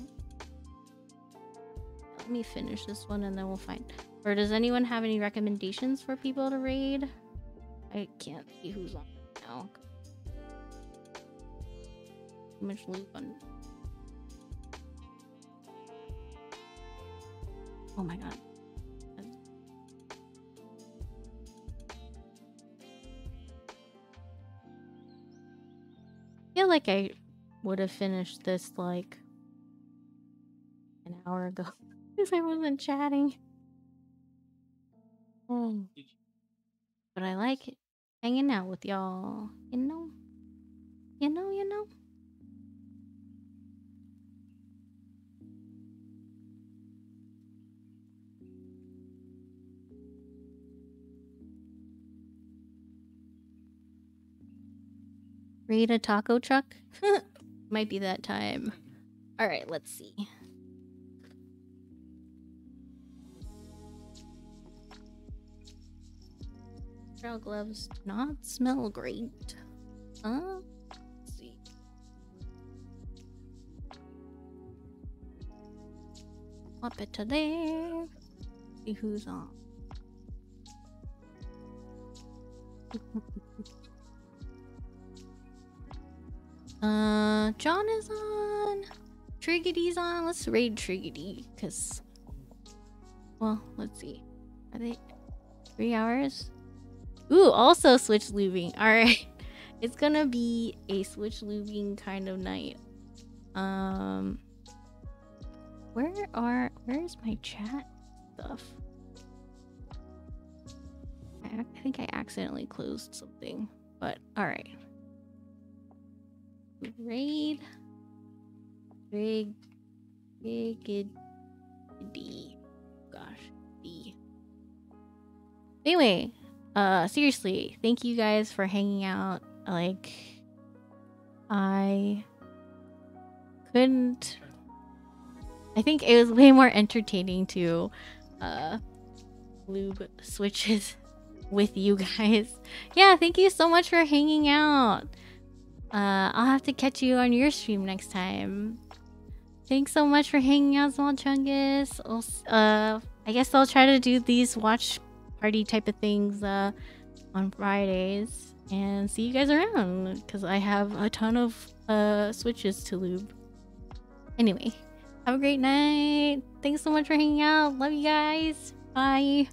let me finish this one, and then we'll find. Or does anyone have any recommendations for people to raid? I can't see who's on now. Too much loot on. Oh my god. I feel like I would have finished this like an hour ago because I wasn't chatting. But I like hanging out with y'all, you know? You know? Raid a taco truck? Might be that time. Alright, let's see. Trail gloves do not smell great. Let's see. Pop it to there. See who's on. John is on. Triggity's on. Let's raid Triggity, cause, well, let's see. Are they 3 hours? Ooh, also switch lubing. All right, it's gonna be a switch lubing kind of night. Where is my chat stuff? I think I accidentally closed something, but all right. Raid Triggity. Gosh, D. Anyway, seriously, thank you guys for hanging out. Like, I couldn't. I think it was way more entertaining to lube switches with you guys. Yeah, thank you so much for hanging out. I'll have to catch you on your stream next time. Thanks so much for hanging out, Small Chungus. I guess I'll try to do these watch party type of things on Fridays. And see you guys around, because I have a ton of switches to lube. Anyway, have a great night. Thanks so much for hanging out. Love you guys. Bye.